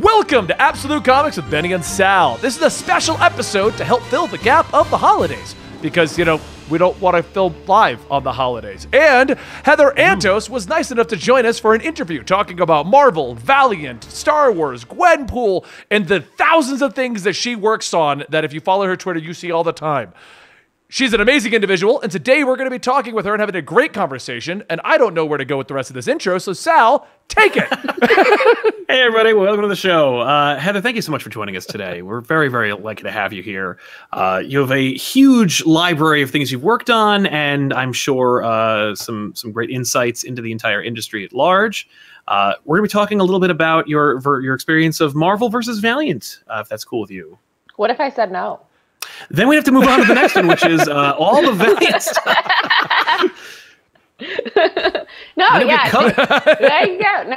Welcome to Absolute Comics with Benny and Sal. This is a special episode to help fill the gap of the holidays because, you know, we don't want to film live on the holidays. And Heather Antos was nice enough to join us for an interview talking about Marvel, Valiant, Star Wars, Gwenpool, and the thousands of things that she works on that if you follow her Twitter, you see all the time. She's an amazing individual, and today we're going to be talking with her and having a great conversation, and I don't know where to go with the rest of this intro, so Sal, take it! Hey everybody, welcome to the show. Heather, thank you so much for joining us today. We're very, very lucky to have you here. You have a huge library of things you've worked on, and I'm sure some great insights into the entire industry at large. We're going to be talking a little bit about your experience of Marvel versus Valiant, if that's cool with you. What if I said no? Then we have to move on to the next one, which is all the Valiant stuff. No, yeah. There you go. No.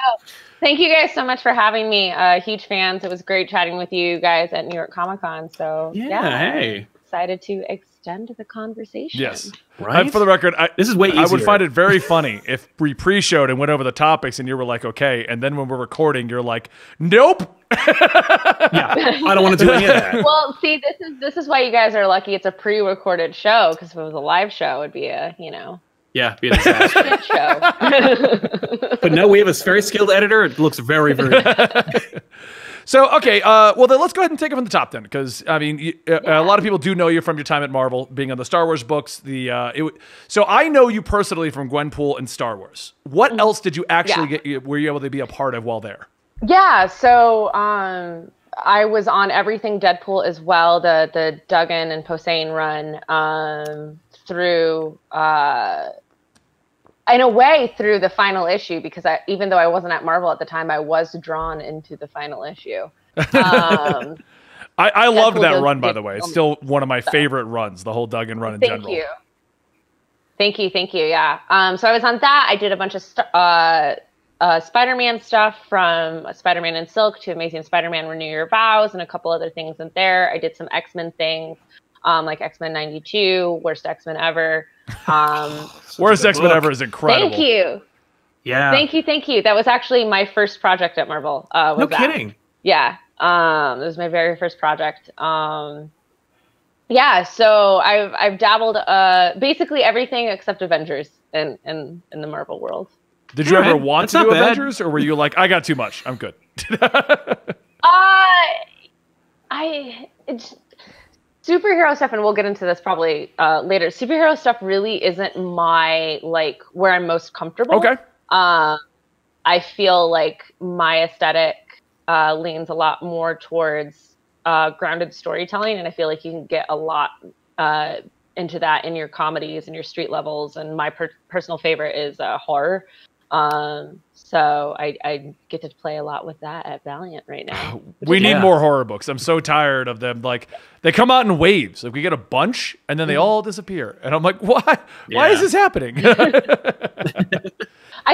Thank you guys so much for having me. Huge fans. It was great chatting with you guys at New York Comic Con. So yeah, hey. Excited to extend the conversation. Yes. Right. For the record, this is way easier. I would find it very funny if we pre-showed and went over the topics and you were like, okay. And then when we're recording, you're like, nope. Yeah, I don't want to do any of that. Well, see, this is why you guys are lucky. It's a pre-recorded show, because if it was a live show, it'd be a, you know. Yeah, be a disaster. Show. But no, we have a very skilled editor. It looks very, very good. So, okay, well, then let's go ahead and take it from the top then, because, I mean, a lot of people do know you from your time at Marvel, being on the Star Wars books. So I know you personally from Gwenpool and Star Wars. What else did you actually get? Were you able to be a part of while there? Yeah, so I was on everything Deadpool as well, the Duggan and Posehn run, through, in a way, through the final issue, because even though I wasn't at Marvel at the time, I was drawn into the final issue. I loved that run, by the way. It's still one of my favorite runs, the whole Duggan run in general. Thank you. Thank you, thank you, yeah. So I was on that. I did a bunch of Spider-Man stuff, from Spider-Man and Silk to Amazing Spider-Man Renew Your Vows and a couple other things in there. I did some X-Men things, like X-Men 92, Worst X-Men Ever. Worst X-Men Ever is incredible. Thank you. Yeah. Thank you, thank you. That was actually my first project at Marvel. No kidding. Yeah. It was my very first project. Yeah, so I've dabbled basically everything except Avengers in the Marvel world. Did you ever want to do Avengers, or were you like, I got too much, I'm good? Superhero stuff, and we'll get into this probably later, superhero stuff really isn't my, like, where I'm most comfortable. Okay. I feel like my aesthetic leans a lot more towards grounded storytelling, and I feel like you can get a lot into that in your comedies and your street levels, and my personal favorite is horror. So I get to play a lot with that at Valiant right now. We need more horror books. I'm so tired of them. Like, they come out in waves. Like, we get a bunch and then they all disappear. And I'm like, why? Yeah. Why is this happening? I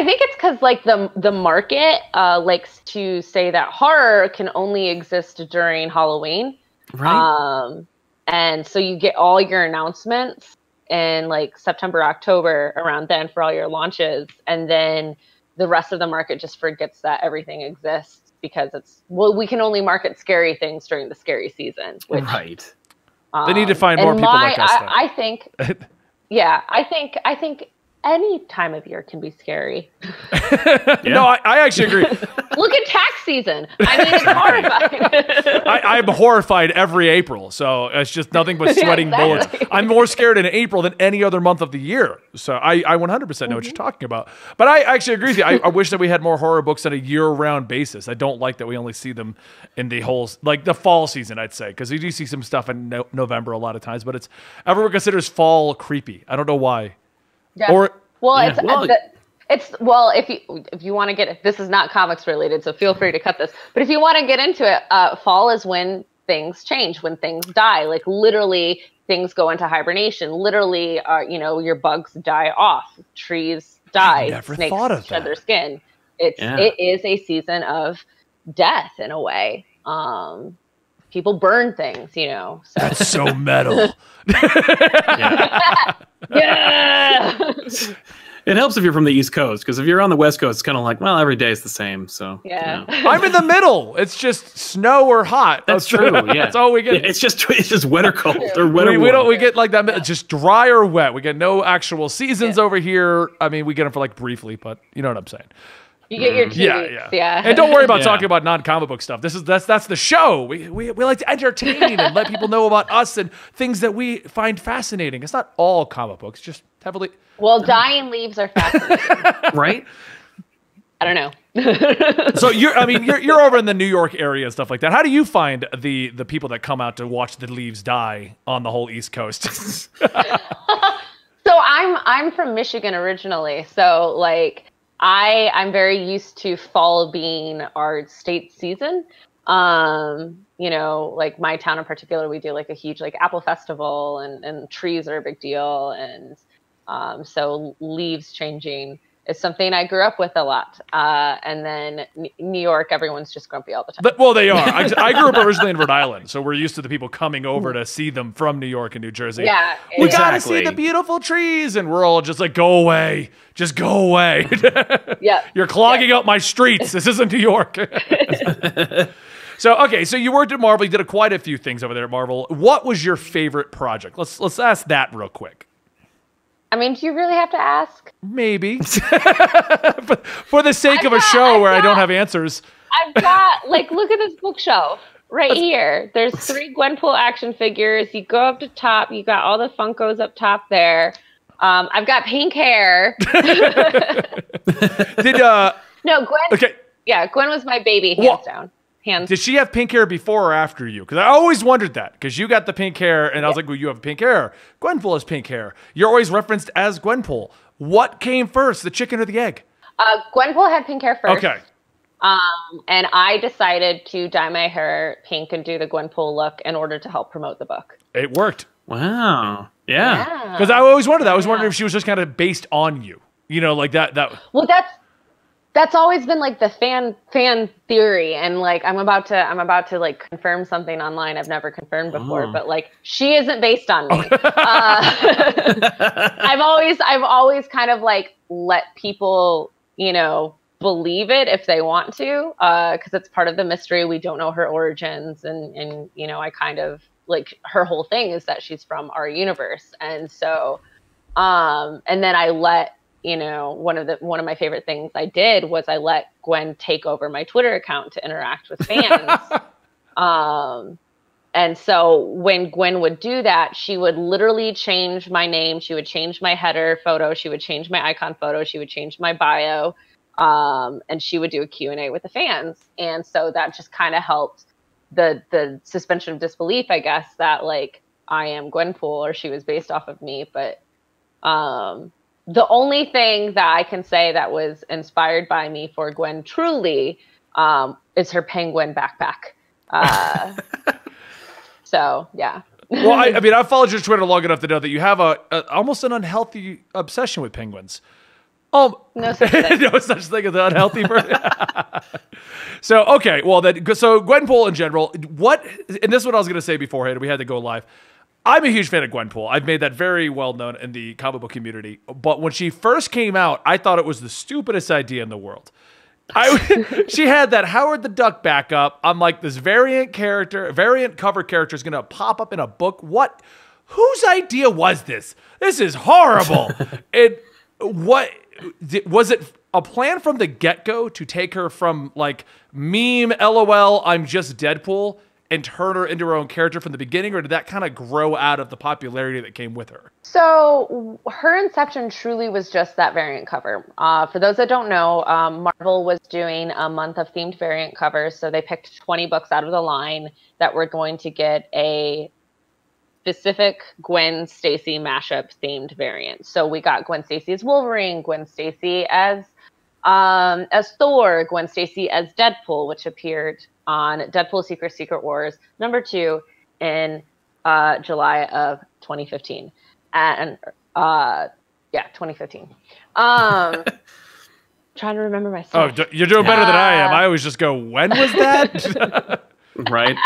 think it's because, like, the market likes to say that horror can only exist during Halloween. Right. And so you get all your announcements in, like, September, October, around then, for all your launches. And then the rest of the market just forgets that everything exists because it's, well, we can only market scary things during the scary season. Which, right. They need to find more people like us. I think, yeah, I think any time of year can be scary. Yeah. No, I actually agree. Look at tax season. I mean, it's horrifying. I'm horrified every April, so it's just nothing but sweating bullets. I'm more scared in April than any other month of the year, so I 100% know what you're talking about. But I actually agree with you. I wish that we had more horror books on a year-round basis. I don't like that we only see them in the whole, like, the fall season, I'd say, because you do see some stuff in November a lot of times, but it's, everyone considers fall creepy. I don't know why. Yeah. Or, well, yeah. Well, if you want to get, this is not comics related, so feel free to cut this. But if you want to get into it, fall is when things change, when things die. Like, literally, things go into hibernation. Literally, you know, your bugs die off, trees die, snakes shed their skin. It is a season of death in a way. People burn things, you know. So. That's so metal. Yeah. Yeah. It helps if you're from the East Coast, because if you're on the West Coast, it's kind of like, well, every day is the same. So yeah, you know. I'm in the middle. It's just snow or hot. That's true. Yeah, that's all we get. Yeah, it's just wet or cold or wet. We don't. We get like that. Yeah. Just dry or wet. We get no actual seasons over here. I mean, we get them for like briefly, but you know what I'm saying. You get your yeah. And don't worry about talking about non-comic book stuff. This is that's the show. We like to entertain and let people know about us and things that we find fascinating. It's not all comic books, just heavily. Well, dying leaves are fascinating, right? I don't know. So you're over in the New York area and stuff like that. How do you find the people that come out to watch the leaves die on the whole East Coast? So I'm from Michigan originally. So like I'm very used to fall being our state season. You know, like my town in particular, we do like a huge like apple festival, and trees are a big deal. And so leaves changing is something I grew up with a lot. And then New York, everyone's just grumpy all the time. But, well, they are. I grew up originally in Rhode Island, so we're used to the people coming over to see them from New York and New Jersey. Yeah, we gotta see the beautiful trees, and we're all just like, go away, just go away. Yeah, you're clogging up my streets. This isn't New York. So okay, so you worked at Marvel. You did quite a few things over there at Marvel. What was your favorite project? Let's ask that real quick. I mean, do you really have to ask? Maybe. But for the sake of a show where I don't have answers. I've got, like, look at this bookshelf right here. There's 3 Gwenpool action figures. You go up to top. You got all the Funkos up top there. I've got pink hair. No, Gwen. Okay. Yeah, Gwen was my baby, hands down. Did she have pink hair before or after you? Because I always wondered that, because you got the pink hair, and I was like, well, you have pink hair. Gwenpool has pink hair. You're always referenced as Gwenpool. What came first, the chicken or the egg? Gwenpool had pink hair first. Okay. And I decided to dye my hair pink and do the Gwenpool look in order to help promote the book. It worked. Wow. Yeah. Because I always wondered that. I was wondering if she was just kind of based on you. You know, like that. Well, that's always been like the fan theory, and like I'm about to like confirm something online I've never confirmed before, but like she isn't based on me. I've always kind of like let people, you know, believe it if they want to, because it's part of the mystery. We don't know her origins, and you know, I kind of like her whole thing is that she's from our universe, and so and then I let. You know, one of my favorite things I did was I let Gwen take over my Twitter account to interact with fans. And so when Gwen would do that, she would literally change my name. She would change my header photo. She would change my icon photo. She would change my bio. And she would do a Q&A with the fans. And so that just kind of helped the suspension of disbelief, I guess, that like I am Gwenpool or she was based off of me. But the only thing that I can say that was inspired by me for Gwen truly is her penguin backpack. So, yeah. Well, I mean, I've followed your Twitter long enough to know that you have a almost an unhealthy obsession with penguins. No such thing. No such thing as an unhealthy person. So, okay. Well, then, so Gwenpool in general, and this is what I was going to say beforehand. We had to go live. I'm a huge fan of Gwenpool. I've made that very well known in the comic book community. But when she first came out, I thought it was the stupidest idea in the world. She had that Howard the Duck backup. I'm like, this variant cover character is going to pop up in a book. What? Whose idea was this? This is horrible. Was it a plan from the get-go to take her from like meme, LOL, I'm just Deadpool, and turn her into her own character from the beginning, or did that kind of grow out of the popularity that came with her? So her inception truly was just that variant cover. For those that don't know, Marvel was doing a month of themed variant covers, so they picked 20 books out of the line that were going to get a specific Gwen Stacy mashup themed variant. So we got Gwen Stacy as Wolverine, Gwen Stacy as Thor, Gwen Stacy as Deadpool, which appeared on Deadpool Secret Wars #2 in July of 2015. And yeah, 2015. Trying to remember myself. Oh, you're doing better than I am. I always just go, when was that? Right.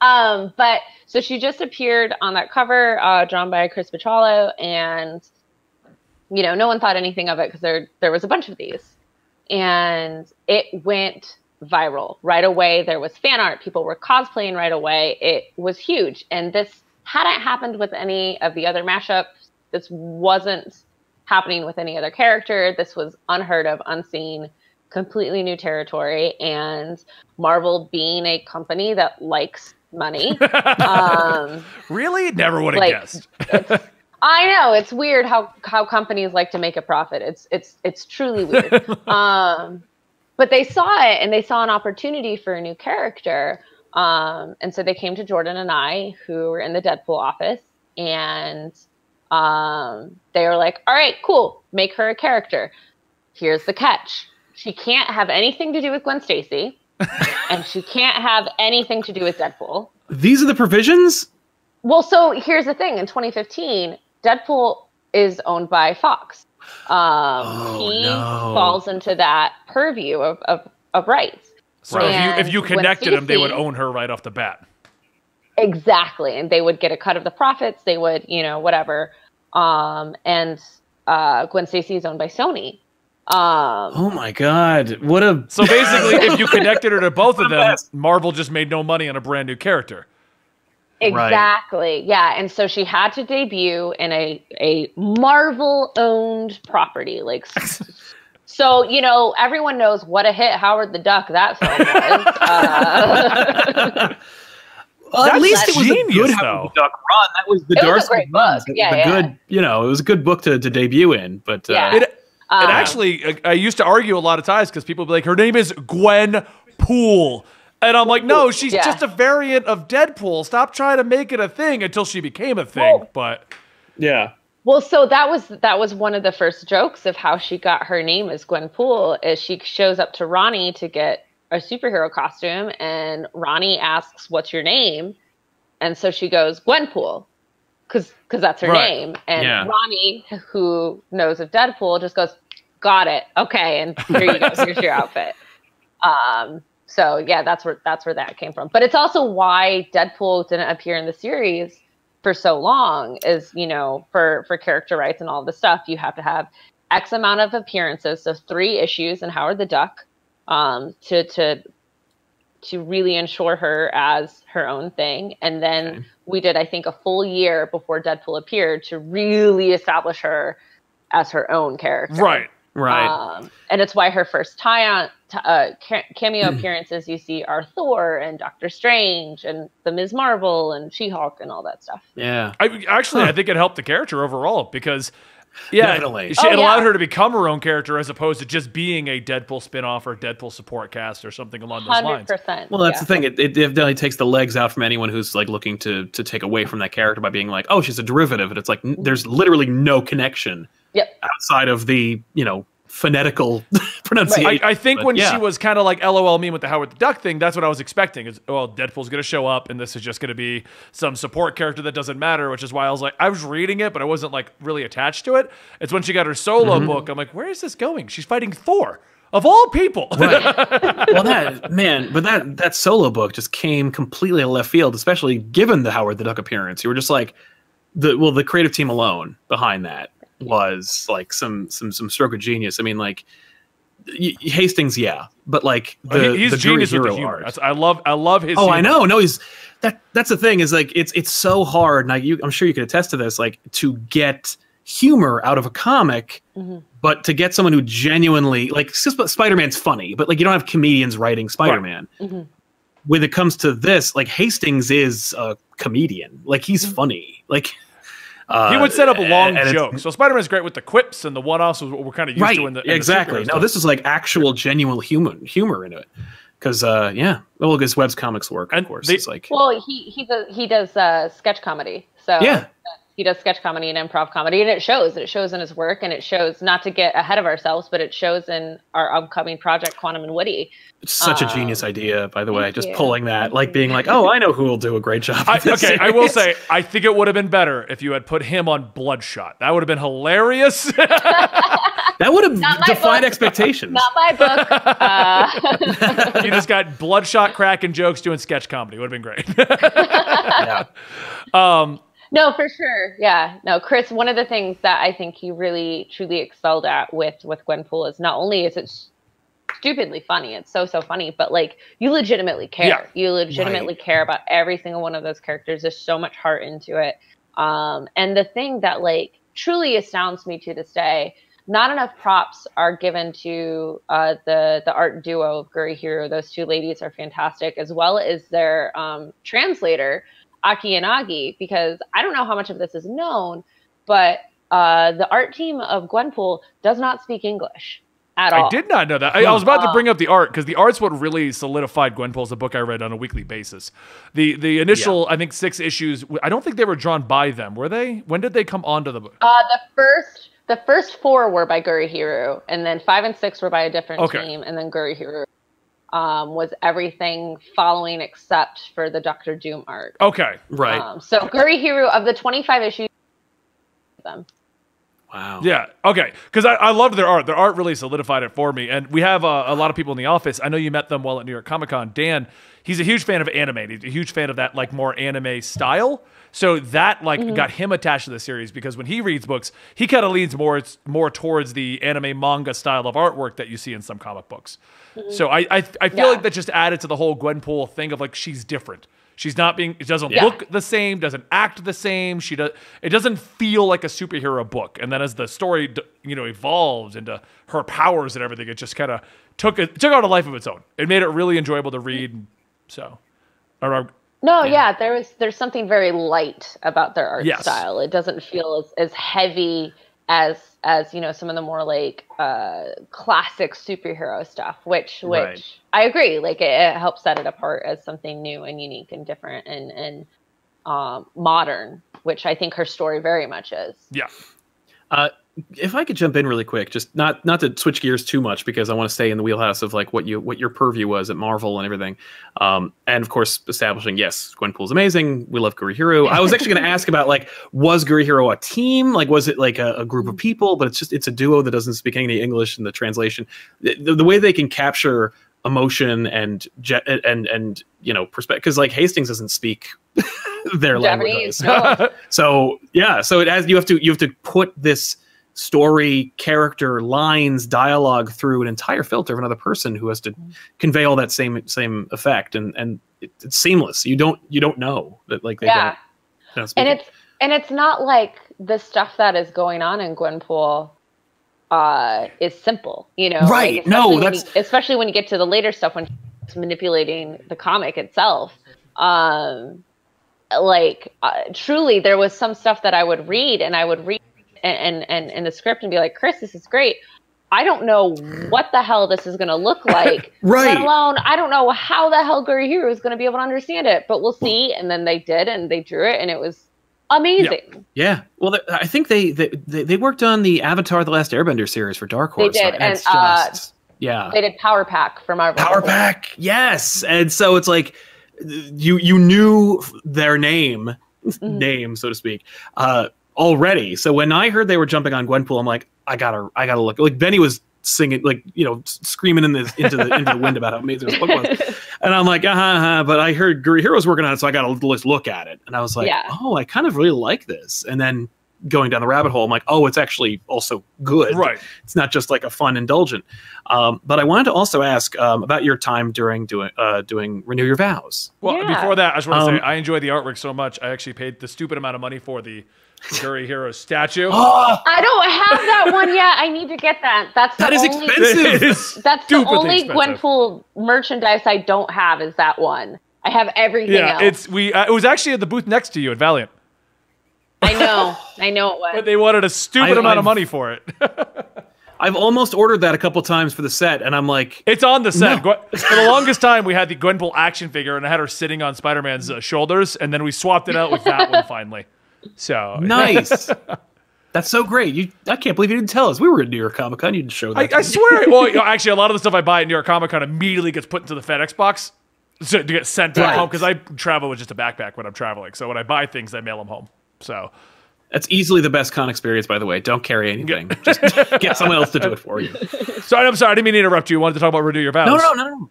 But so she just appeared on that cover, drawn by Chris Picciolo, and you know, no one thought anything of it because there was a bunch of these. And it went viral right away. There was fan art. People were cosplaying right away. It was huge. And this hadn't happened with any of the other mashups. This wasn't happening with any other character. This was unheard of, unseen, completely new territory. And Marvel, being a company that likes money. Really? Never would have guessed. I know, it's weird how companies like to make a profit. It's truly weird. But they saw it, and they saw an opportunity for a new character. And so they came to Jordan and I, who were in the Deadpool office, and they were like, all right, cool, make her a character. Here's the catch. She can't have anything to do with Gwen Stacy, and she can't have anything to do with Deadpool. These are the provisions? Well, so here's the thing. In 2015, Deadpool is owned by Fox. He falls into that purview of rights. So if you connected them, they would own her right off the bat. Exactly. And they would get a cut of the profits. They would, you know, whatever. And Gwen Stacy is owned by Sony. Oh my God. What a... So basically, if you connected her to both of them, Marvel just made no money on a brand new character. Exactly. Right. Yeah. And so she had to debut in a Marvel owned property. Like, so, you know, everyone knows what a hit Howard the Duck that film was. Well, at least it was genius, a good Howard the Duck run. That was the Darcy run. Good, you know, it was a good book to debut in, but yeah. And actually, I used to argue a lot of times because people would be like, her name is Gwenpool. And I'm like, no, she's just a variant of Deadpool. Stop trying to make it a thing until she became a thing. Well, but yeah. Well, so that was one of the first jokes of how she got her name as Gwenpool, is she shows up to Ronnie to get a superhero costume, and Ronnie asks, "What's your name?" And so she goes, "Gwenpool," because that's her name. And Ronnie, who knows of Deadpool, just goes, "Got it, okay." And here you go. Here's your outfit. So yeah, that's where that came from. But it's also why Deadpool didn't appear in the series for so long, is, you know, for character rights and all the stuff, you have to have X amount of appearances, so 3 issues in Howard the Duck, to really ensure her as her own thing. And then we did, I think, a full year before Deadpool appeared to really establish her as her own character. Right. Right. And it's why her first cameo appearances you see are Thor and Doctor Strange and the Ms. Marvel and She-Hulk and all that stuff. Yeah. I think it helped the character overall because, definitely. It allowed her to become her own character as opposed to just being a Deadpool spinoff or a Deadpool support cast or something along those lines. 100%. Well, that's the thing. It definitely takes the legs out from anyone who's like looking to take away from that character by being like, oh, she's a derivative. And it's like, there's literally no connection. Yep. Outside of the, you know, phonetical pronunciation. Right. I think when she was kind of like LOL meme with the Howard the Duck thing, that's what I was expecting. Is, well, Deadpool's going to show up and this is just going to be some support character that doesn't matter, which is why I was like, I was reading it, but I wasn't like really attached to it. It's when she got her solo book, I'm like, where is this going? She's fighting Thor. Of all people. Right. Well, that solo book just came completely out of left field, especially given the Howard the Duck appearance. You were just like, the creative team alone behind that was like some stroke of genius. I mean, like Hastings, but like he's the genius with the humor. I love his humor. I know. No, that's the thing, is like it's so hard, and I'm sure you could attest to this, like to get humor out of a comic, but to get someone who genuinely, like, Spider-Man's funny, but like you don't have comedians writing Spider-Man. Right. When it comes to this, like Hastings is a comedian. Like he's funny. Like he would set up a long joke. So Spider-Man's great with the quips and the one-offs, what we're kind of used to in the exactly. No, this is like actual, genuine humor in it. Because well, because Webb's comics work, of course. It's like, well, he does sketch comedy. So he does sketch comedy and improv comedy, and it shows. It shows in his work, and it shows, not to get ahead of ourselves, but it shows in our upcoming project, Quantum and Woody. It's such a genius idea, by the way, just pulling that, like being like, oh, I know who will do a great job. I will say, I think it would have been better if you had put him on Bloodshot. That would have been hilarious. That would have defied expectations. Not my book. You just got Bloodshot cracking jokes doing sketch comedy. Would have been great. No, for sure. Yeah. No, Chris, one of the things that I think you really truly excelled at with Gwenpool is not only is it stupidly funny, it's so funny, but like you legitimately care. Yeah. You legitimately care about every single one of those characters. There's so much heart into it. And the thing that like truly astounds me to this day, not enough props are given to the art duo of Gurihiru. Those two ladies are fantastic, as well as their translator, Aki and Agi, because I don't know how much of this is known, but the art team of Gwenpool does not speak English at all. I did not know that. I was about to bring up the art, because the art's what really solidified Gwenpool as a book I read on a weekly basis. The initial, I think, 6 issues, I don't think they were drawn by them, were they? When did they come onto the book? The first 4 were by Gurihiru, and then 5 and 6 were by a different team, and then Gurihiru. Was everything following except for the Dr. Doom art. Okay, right. So Gurihiru, of the 25 issues, them. Wow. Yeah, okay, because I loved their art. Their art really solidified it for me, and we have a lot of people in the office. I know you met them while at New York Comic Con. Dan, he's a huge fan of anime. He's a huge fan of that like more anime style. So that like got him attached to the series, because when he reads books, he kind of leans more towards the anime manga style of artwork that you see in some comic books. So I feel like that just added to the whole Gwenpool thing of like, she's different. She's not being, it doesn't look the same, doesn't act the same. She does, it doesn't feel like a superhero book. And then as the story, you know, evolves into her powers and everything, it just kind of took out a life of its own. It made it really enjoyable to read. So, there's something very light about their art style. It doesn't feel as heavy as you know, some of the more like classic superhero stuff, which I agree, like it helps set it apart as something new and unique and different and modern, which I think her story very much is. Yeah. If I could jump in really quick, just not to switch gears too much, because I want to stay in the wheelhouse of like what your purview was at Marvel and everything, and of course establishing yes, Gwenpool's amazing. We love Gurihiru. I was actually going to ask about like, was Gurihiru a team? Like, was it like a group of people? But it's a duo that doesn't speak any English, and the translation, the way they can capture emotion and you know, perspective, because like Hastings doesn't speak their Japanese language. No. So it has, you have to put this story, character, lines, dialogue through an entire filter of another person who has to convey all that same effect, and it's seamless. You don't know that like they don't speak. And it's not like the stuff that is going on in Gwenpool is simple, you know. Right. Like especially when you get to the later stuff when it's manipulating the comic itself. Truly there was some stuff that I would read and in the script and be like, Chris, this is great. I don't know what the hell this is going to look like. Right. Let alone, I don't know how the hell Gurihiru is going to be able to understand it, but we'll see. And then they did, and they drew it, and it was amazing. Yeah. Well, I think they worked on the Avatar: The Last Airbender series for Dark Horse. They did, and it's just, they did Power Pack for Marvel. Power Pack, yes. And so it's like you knew their name, so to speak. Already. So when I heard they were jumping on Gwenpool, I'm like, I gotta look. Like Benny was singing, like, you know, screaming into the wind about how amazing this book was. And I'm like, but I heard Gurihiru's working on it, so I gotta look at it. And I was like, oh, I kind of really like this. And then going down the rabbit hole, I'm like, oh, it's actually also good. Right. It's not just like a fun indulgent. But I wanted to also ask about your time during doing Renew Your Vows. Well, before that, I just want to say I enjoy the artwork so much. I actually paid the stupid amount of money for the Gurihiru statue. I don't have that one yet. I need to get that. That is expensive. That's the only Gwenpool merchandise I don't have is that one. I have everything else. It was actually at the booth next to you at Valiant. I know it was. But they wanted a stupid amount of money for it. I've almost ordered that a couple times for the set, and I'm like... It's on the set. No. For the longest time, we had the Gwenpool action figure, and I had her sitting on Spider-Man's shoulders, and then we swapped it out with that one finally. So nice. That's so great. I can't believe you didn't tell us. We were at New York Comic Con. You didn't show that. I swear. Well, you know, actually, a lot of the stuff I buy at New York Comic Con immediately gets put into the FedEx box to get sent back home, because I travel with just a backpack when I'm traveling. So when I buy things, I mail them home. So that's easily the best con experience, by the way. Don't carry anything. Just get someone else to do it for you. Sorry, I'm sorry. I didn't mean to interrupt you. You wanted to talk about Renew Your Vows. No.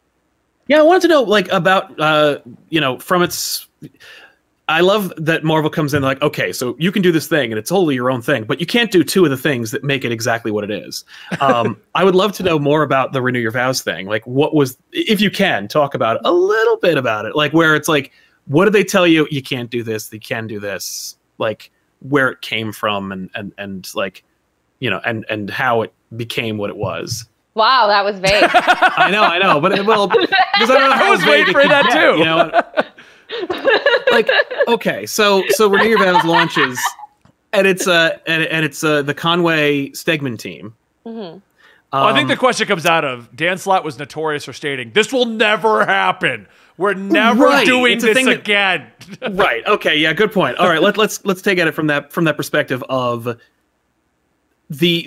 Yeah, I wanted to know like about, you know, from its... I love that Marvel comes in like, okay, so you can do this thing and it's totally your own thing, but you can't do two of the things that make it exactly what it is. I would love to know more about the Renew Your Vows thing. Like, what was, if you can talk about it, a little bit about it, like where it's like, what do they tell you? You can't do this. They can do this. Like where it came from and like, you know, and how it became what it was. Wow, that was vague. I know, but well, because I don't know how vague for that too. You know, like okay, so Renew Your Vows launches, and it's the Conway Stegman team. Mm-hmm. I think the question comes out of Dan Slott was notorious for stating, "This will never happen. We're never doing this again." Right. Okay. Yeah. Good point. All right. Let's take at it from that perspective of the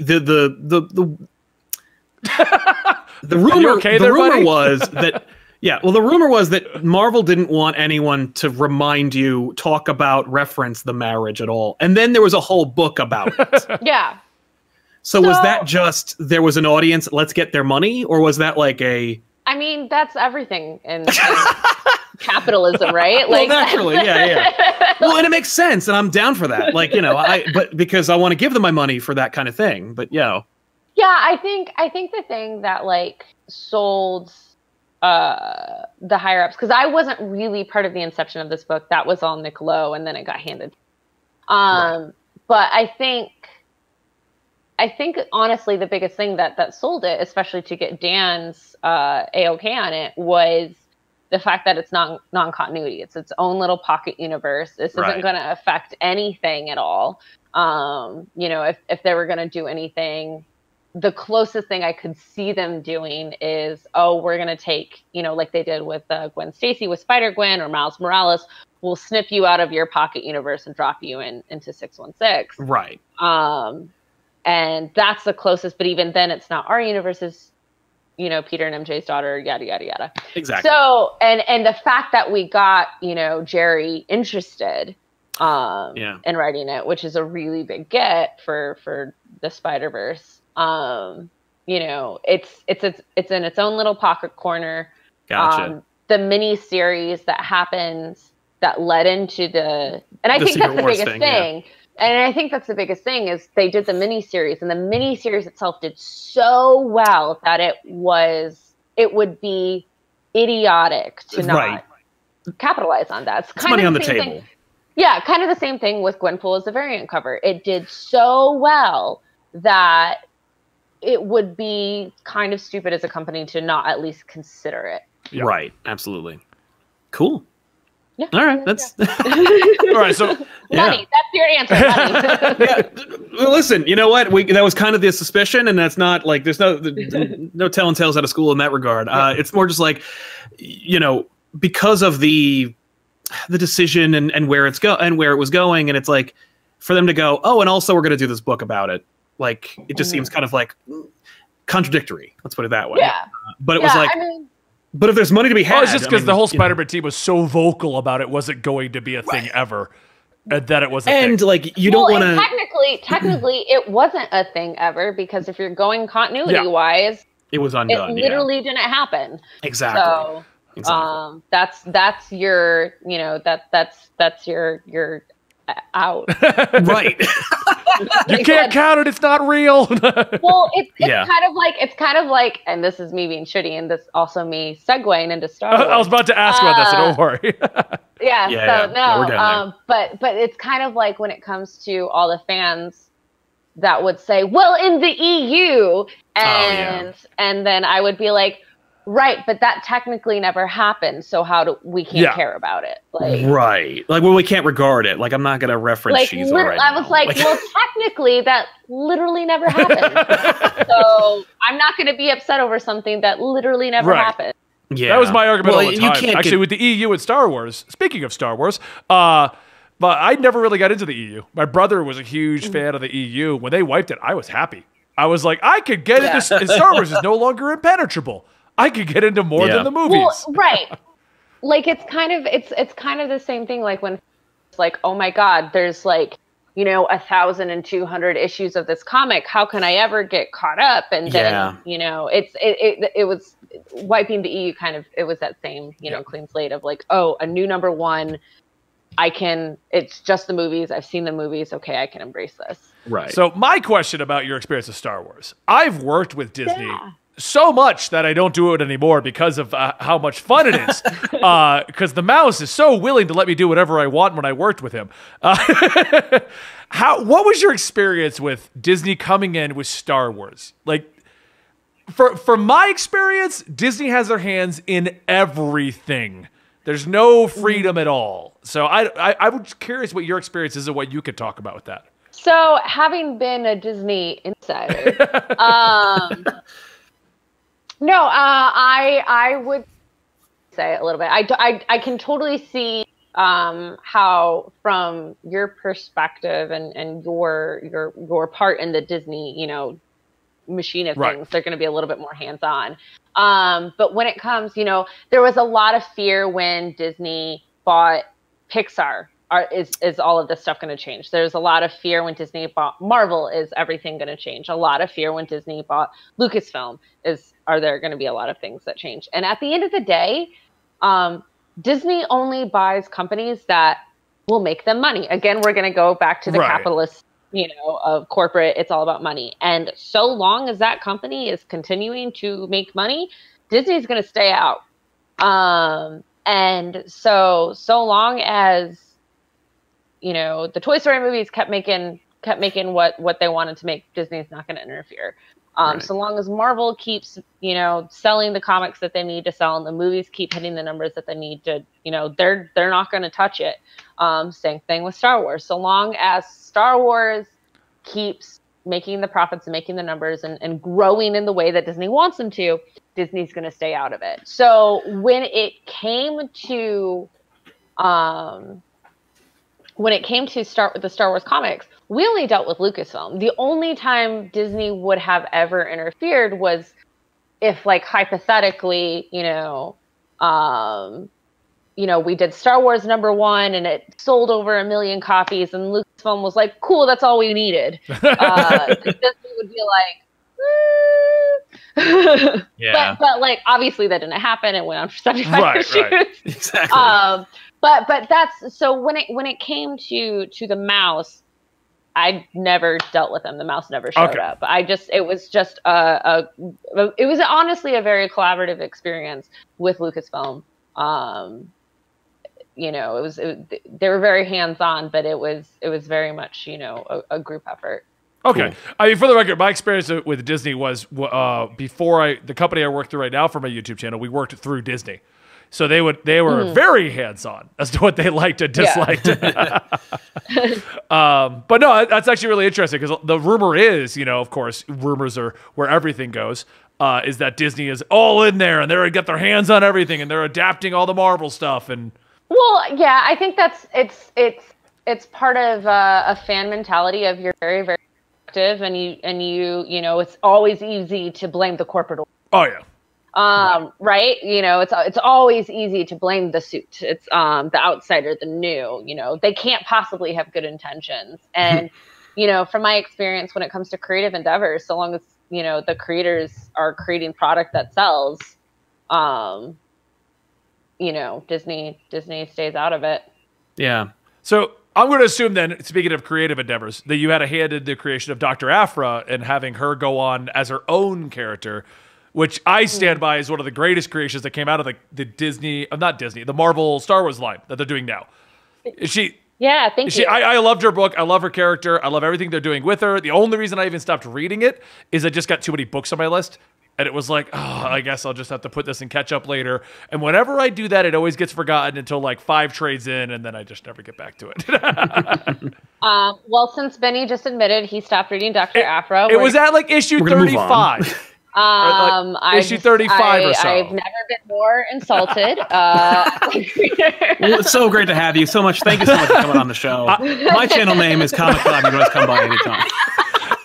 rumor. Okay there, the rumor buddy? Was that yeah. Well, the rumor was that Marvel didn't want anyone to remind you, talk about, reference the marriage at all, and then there was a whole book about it. Yeah. So was that just there was an audience? Let's get their money, or was that like a? I mean, that's everything in capitalism, right? Like, well, naturally, yeah. Well, and it makes sense, and I'm down for that. Like, you know, but because I want to give them my money for that kind of thing. But yeah. You know. Yeah, I think the thing that like sold the higher ups, because I wasn't really part of the inception of this book. That was all Nick Lowe, and then it got handed. Right. But I think honestly the biggest thing that sold it, especially to get Dan's AOK on it, was the fact that it's non-continuity. It's its own little pocket universe. This right. isn't going to affect anything at all. You know, if they were going to do anything, the closest thing I could see them doing is, oh, we're going to take, you know, like they did with Gwen Stacy with Spider-Gwen or Miles Morales, we'll snip you out of your pocket universe and drop you into 616. Right. And that's the closest, but even then it's not our universe, is, you know, Peter and MJ's daughter, yada, yada, yada. Exactly. So, and the fact that we got, you know, Jerry interested in writing it, which is a really big get for the Spider-Verse. You know, it's in its own little pocket corner. Gotcha. The mini series that happens that led into the, and I think that's the biggest thing. Yeah. And I think that's the biggest thing is they did the miniseries, and the miniseries itself did so well that it would be idiotic to not capitalize on that. It's kind of money on the table. Thing. Yeah, kind of the same thing with Gwenpool as the variant cover. It did so well that it would be kind of stupid as a company to not at least consider it. Yep. Right, absolutely. Cool. Yeah. All right, that's all right. So, money, that's your answer. Money. Yeah. Listen, you know what? That was kind of the suspicion, and that's not like there's no telling tales out of school in that regard. It's more just like, you know, because of the decision and where it's where it was going, and it's like for them to go, oh, and also we're going to do this book about it. Like it just seems kind of like contradictory. Let's put it that way. Yeah, but it was like. I mean, but if there's money to be had, it's just because the whole Spider-Man team was so vocal about it wasn't going to be a thing ever, that it wasn't. And like you don't want to. Technically, it wasn't a thing ever because if you're going continuity-wise, it was undone. It literally didn't happen. Exactly. So that's your, you know, that's your out. Right. You can't count it. It's not real. Well, it's kind of like, and this is me being shitty, and this also me segueing into Star Wars. I was about to ask about this, so don't worry. But it's kind of like when it comes to all the fans that would say, "Well, in the EU," and then I would be like, right, but that technically never happened. So how do we can't care about it? Like, right, like well, we can't regard it. Like I'm not gonna reference. Like she's already. I was like, well, technically that literally never happened. So I'm not gonna be upset over something that literally never happened. Yeah, that was my argument all the time. Actually, with the EU and Star Wars. Speaking of Star Wars, but I never really got into the EU. My brother was a huge fan of the EU. When they wiped it, I was happy. I was like, I could get into and Star Wars is no longer impenetrable. I could get into more than the movies. Well, right. Like it's kind of the same thing. Like when it's like, oh my God, there's like, you know, 1,200 issues of this comic. How can I ever get caught up? And then, you know, it was wiping the EU kind of, it was that same, you know, clean slate of like, oh, a new number one it's just the movies. I've seen the movies. Okay, I can embrace this. Right. So my question about your experience with Star Wars, I've worked with Disney so much that I don't do it anymore because of how much fun it is. Because the mouse is so willing to let me do whatever I want when I worked with him. What was your experience with Disney coming in with Star Wars? Like, from my experience, Disney has their hands in everything. There's no freedom at all. So I was curious what your experience is and what you could talk about with that. So having been a Disney insider, I would say a little bit. I can totally see how, from your perspective and your part in the Disney, machine of things, they're going to be a little bit more hands-on. But when it comes, there was a lot of fear when Disney bought Pixar. Is all of this stuff going to change? There's a lot of fear when Disney bought Marvel. Is everything going to change? A lot of fear when Disney bought Lucasfilm. Are there going to be a lot of things that change? And at the end of the day, Disney only buys companies that will make them money. Again, we're going to go back to the capitalist, of corporate. It's all about money. And so long as that company is continuing to make money, Disney's going to stay out. And so long as, the Toy Story movies kept making what they wanted to make, Disney's not going to interfere. So long as Marvel keeps, selling the comics that they need to sell, and the movies keep hitting the numbers that they need to, they're not going to touch it. Same thing with Star Wars. So long as Star Wars keeps making the profits and making the numbers and growing in the way that Disney wants them to, Disney's going to stay out of it. So when it came to start with the Star Wars comics, we only dealt with Lucasfilm. The only time Disney would have ever interfered was if, hypothetically, we did Star Wars #1 and it sold over 1 million copies, and Lucasfilm was like, cool, that's all we needed. Disney would be like, but obviously that didn't happen. It went on for 75 issues. Right. Exactly. But that's, so when it came to the mouse, I never dealt with them. The mouse never showed up. It was honestly a very collaborative experience with Lucasfilm. They were very hands-on, but it was very much, a group effort. Okay. Cool. I mean, for the record, my experience with Disney was, the company I work through right now for my YouTube channel, we worked through Disney. So they were very hands-on as to what they liked and disliked. Yeah. But no, that's actually really interesting, because the rumor is, of course, rumors are where everything goes, is that Disney is all in there and they're got their hands on everything and they're adapting all the Marvel stuff. And well, yeah, I think that's it's part of a fan mentality of you're very, very active, and it's always easy to blame the corporate. Oh yeah. Right. It's always easy to blame the suit. It's, the outsider, the new, they can't possibly have good intentions. And, from my experience when it comes to creative endeavors, so long as, the creators are creating product that sells, Disney stays out of it. Yeah. So I'm going to assume then, speaking of creative endeavors, that you had a hand in the creation of Dr. Aphra and having her go on as her own character, which I stand by is one of the greatest creations that came out of the Marvel Star Wars line that they're doing now. Thank you. I loved her book. I love her character. I love everything they're doing with her. The only reason I even stopped reading it is I just got too many books on my list. And it was like, oh, I guess I'll just have to put this and catch up later. And whenever I do that, it always gets forgotten until 5 trades in, and then I just never get back to it. Well, since Benny just admitted he stopped reading Dr. Aphra. It was at issue 35. Issue 35 or so. I've never been more insulted. Well, it's so great to have you. So much. Thank you so much for coming on the show. My channel name is Comic Club. You guys come by anytime.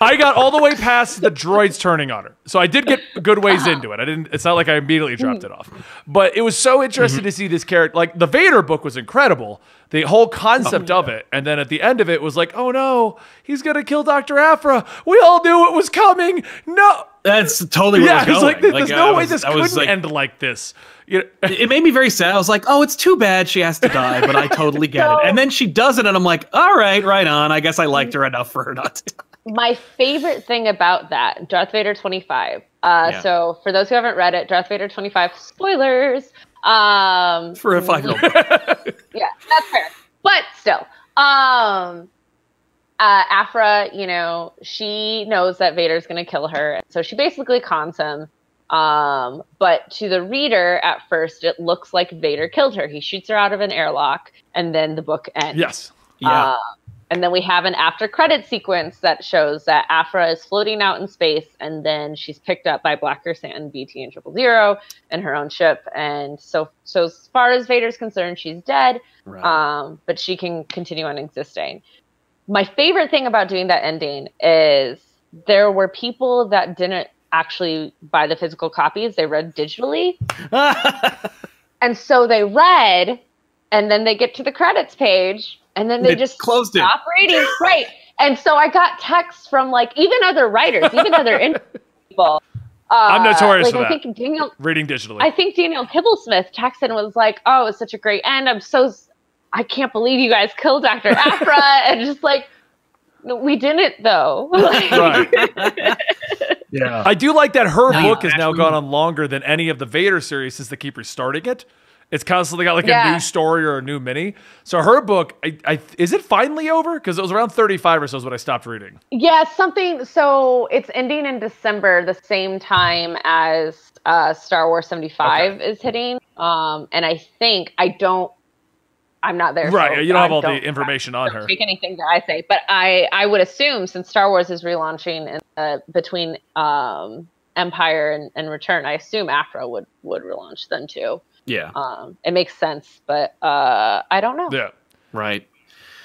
I got all the way past the droids turning on her. So I did get a good ways into it. I didn't, it's not like I immediately dropped it off. But it was so interesting to see this character. Like, the Vader book was incredible. The whole concept of it. And then at the end of it was like, oh no, he's going to kill Dr. Aphra. We all knew it was coming. No. That's totally what was going. Like, there's no way this couldn't end like this. You know? It made me very sad. I was like, oh, it's too bad she has to die, but I totally get it. And then she does it, and I'm like, all right, right on. I guess I liked her enough for her not to die. My favorite thing about that, Darth Vader 25. So for those who haven't read it, Darth Vader 25, spoilers. For a 5-year-old. Yeah, that's fair. But still, Aphra, you know, she knows that Vader's going to kill her. So she basically cons him. But to the reader, at first, it looks like Vader killed her. He shoots her out of an airlock, and then the book ends. Yes. Yeah. And then we have an after-credit sequence that shows that Aphra is floating out in space, and then she's picked up by Blacker Sand BT-000 and her own ship. And so as far as Vader's concerned, she's dead, right. But she can continue on existing. My favorite thing about doing that ending is there were people that didn't actually buy the physical copies. They read digitally. And so they read, and then they get to the credits page, and then they just closed it. Stop reading. Right. And so I got texts from, like, even other writers, even other people. I'm notorious for that. I think reading digitally. I think Daniel Kibblesmith texted and was like, oh, it's such a great end. I can't believe you guys killed Dr. Aphra. And just like, no, we didn't, though. Right. Yeah. I do like that her book has now gone on longer than any of the Vader series since they keep restarting it. It's constantly got like a new story or a new mini. So her book, is it finally over? Because it was around 35 or so is when I stopped reading. Yeah, something. So it's ending in December, the same time as Star Wars 75 is hitting. And I think I'm not there. Right, so you don't have all the information on her. Take anything that I say, but I would assume since Star Wars is relaunching in, between Empire and Return, I assume Aphra would relaunch then too. Yeah, it makes sense, but I don't know. Yeah, right.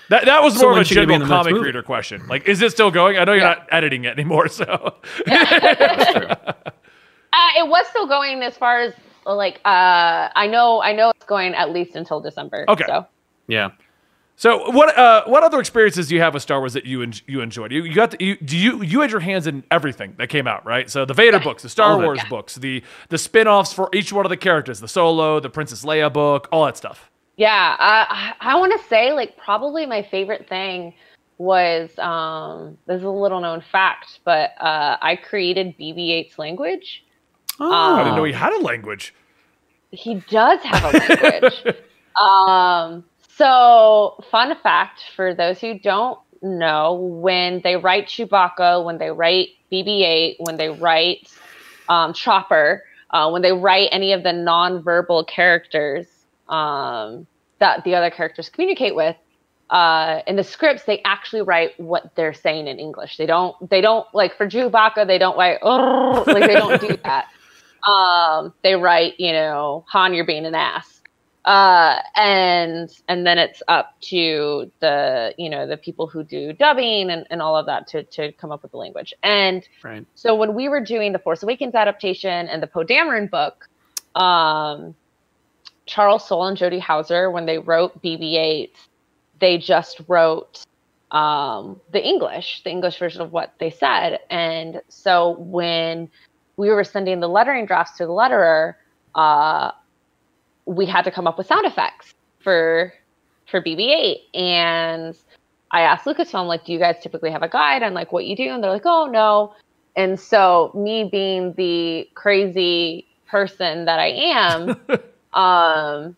That was more of a general comic reader question. Like, is it still going? I know you're not editing it anymore, so. That's true. It was still going as far as like I know it's going at least until December. Okay. So. Yeah. So what other experiences do you have with Star Wars that you enjoyed? You had your hands in everything that came out, right? So the Vader books, the Star Wars books, the spin-offs for each one of the characters, the Solo, the Princess Leia book, all that stuff. Yeah, I want to say like probably my favorite thing was this is a little known fact, but I created BB-8's language. Oh, I didn't know he had a language. He does have a language. So, fun fact, for those who don't know, when they write Chewbacca, when they write BB-8, when they write Chopper, when they write any of the non-verbal characters that the other characters communicate with, in the scripts, they actually write what they're saying in English. They don't like, for Chewbacca, they don't write, like, they don't do that. They write, you know, Han, you're being an ass. And then it's up to the, you know, the people who do dubbing and all of that to come up with the language. And so when we were doing the Force Awakens adaptation and the Poe Dameron book, Charles Soule and Jody Hauser, when they wrote BB-8, they just wrote, the English version of what they said. And so when we were sending the lettering drafts to the letterer, we had to come up with sound effects for BB-8. And I asked Lucasfilm, like, do you guys typically have a guide on like what you do? And they're like, oh, no. And so me being the crazy person that I am,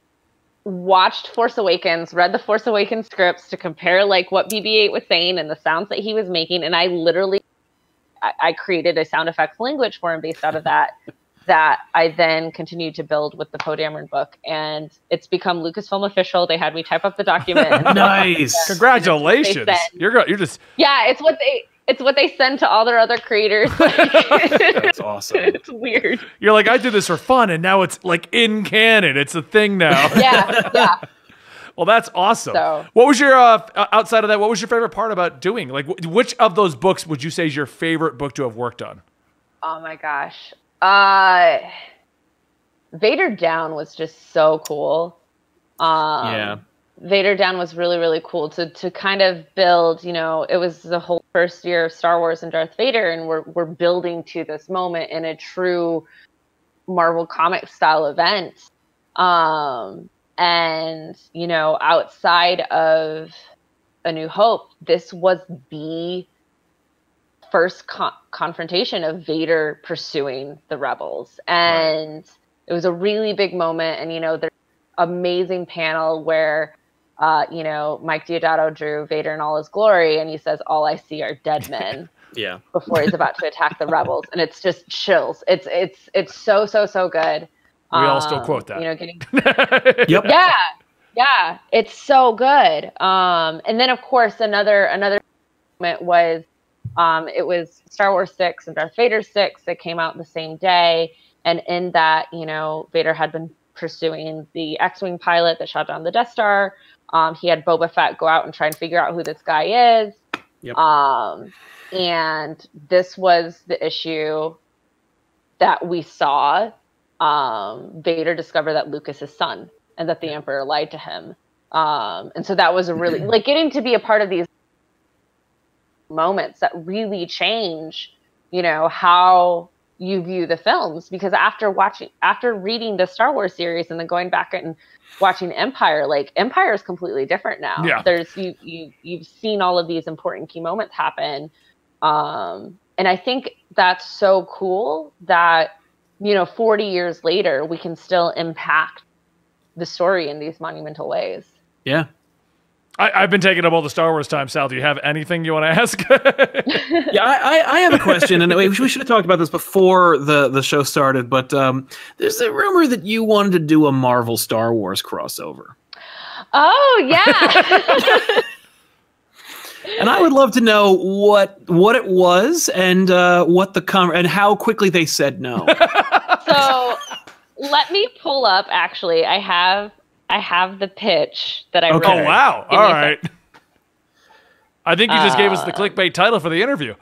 watched Force Awakens, read the Force Awakens scripts to compare like what BB-8 was saying and the sounds that he was making. And I literally, I created a sound effects language for him based out of that I then continued to build with the Poe Dameron book. And it's become Lucasfilm official. They had me type up the document. Nice. Congratulations. You're just... Yeah, it's what they send to all their other creators. That's awesome. It's weird. You're like, I do this for fun, and now it's like in canon. It's a thing now. Yeah, yeah. Well, that's awesome. So, what was your, outside of that, what was your favorite part about doing? Like, which of those books would you say is your favorite book to have worked on? Oh my gosh. Vader Down was just so cool. Yeah. Vader Down was really, really cool to kind of build, you know, it was the whole first year of Star Wars and Darth Vader, and we're building to this moment in a true Marvel comic style event. And, you know, outside of A New Hope, this was the first confrontation of Vader pursuing the rebels. And right. It was a really big moment. And, you know, there's an amazing panel where, you know, Mike Deodato drew Vader in all his glory. And he says, "All I see are dead men." Yeah. Before he's about to attack the rebels. And it's just chills. It's so, so, so good. We all still quote that. You know, getting yep. Yeah. Yeah. It's so good. And then of course another moment was it was Star Wars 6 and Darth Vader 6 that came out the same day. And in that, you know, Vader had been pursuing the X-Wing pilot that shot down the Death Star. He had Boba Fett go out and try and figure out who this guy is. Yep. And this was the issue that we saw Vader discover that Luke is his son and that the Emperor lied to him. And so that was a really, like, getting to be a part of these moments that really change, you know, how you view the films. Because after reading the Star Wars series and then going back and watching Empire, like, Empire is completely different now. Yeah. There's, you've seen all of these important key moments happen. And I think that's so cool that, you know, 40 years later, we can still impact the story in these monumental ways. Yeah. I've been taking up all the Star Wars time, Sal. Do you have anything you want to ask? Yeah, I have a question, and we should have talked about this before the show started, but there's a rumor that you wanted to do a Marvel Star Wars crossover. Oh, yeah. And I would love to know what it was and and how quickly they said no. So let me pull up. Actually, I have the pitch that I wrote. Okay. Oh wow! All right. I think you just gave us the clickbait title for the interview.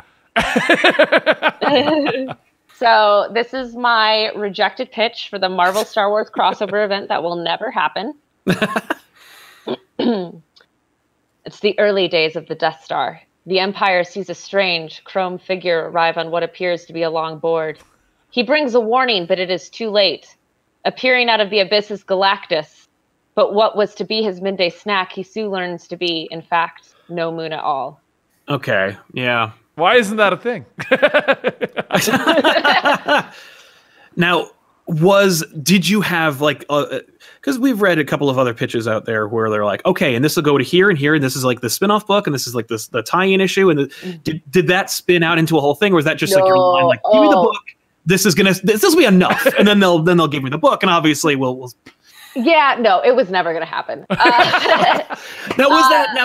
So this is my rejected pitch for the Marvel Star Wars crossover event that will never happen. It's the early days of the Death Star. The Empire sees a strange, chrome figure arrive on what appears to be a long board. He brings a warning, but it is too late. Appearing out of the abyss is Galactus. But what was to be his midday snack, he soon learns to be, in fact, no moon at all. Okay, yeah. Why isn't that a thing? Now, did you have, like, because we've read a couple of other pitches out there where they're like, okay, and this will go to here and here, and this is like the spin-off book, and this is like the tie-in issue, and did that spin out into a whole thing, or is that just like your line, like, give me the book, this will be enough, and then they'll give me the book, and obviously we'll yeah, no, it was never going to happen. Now was that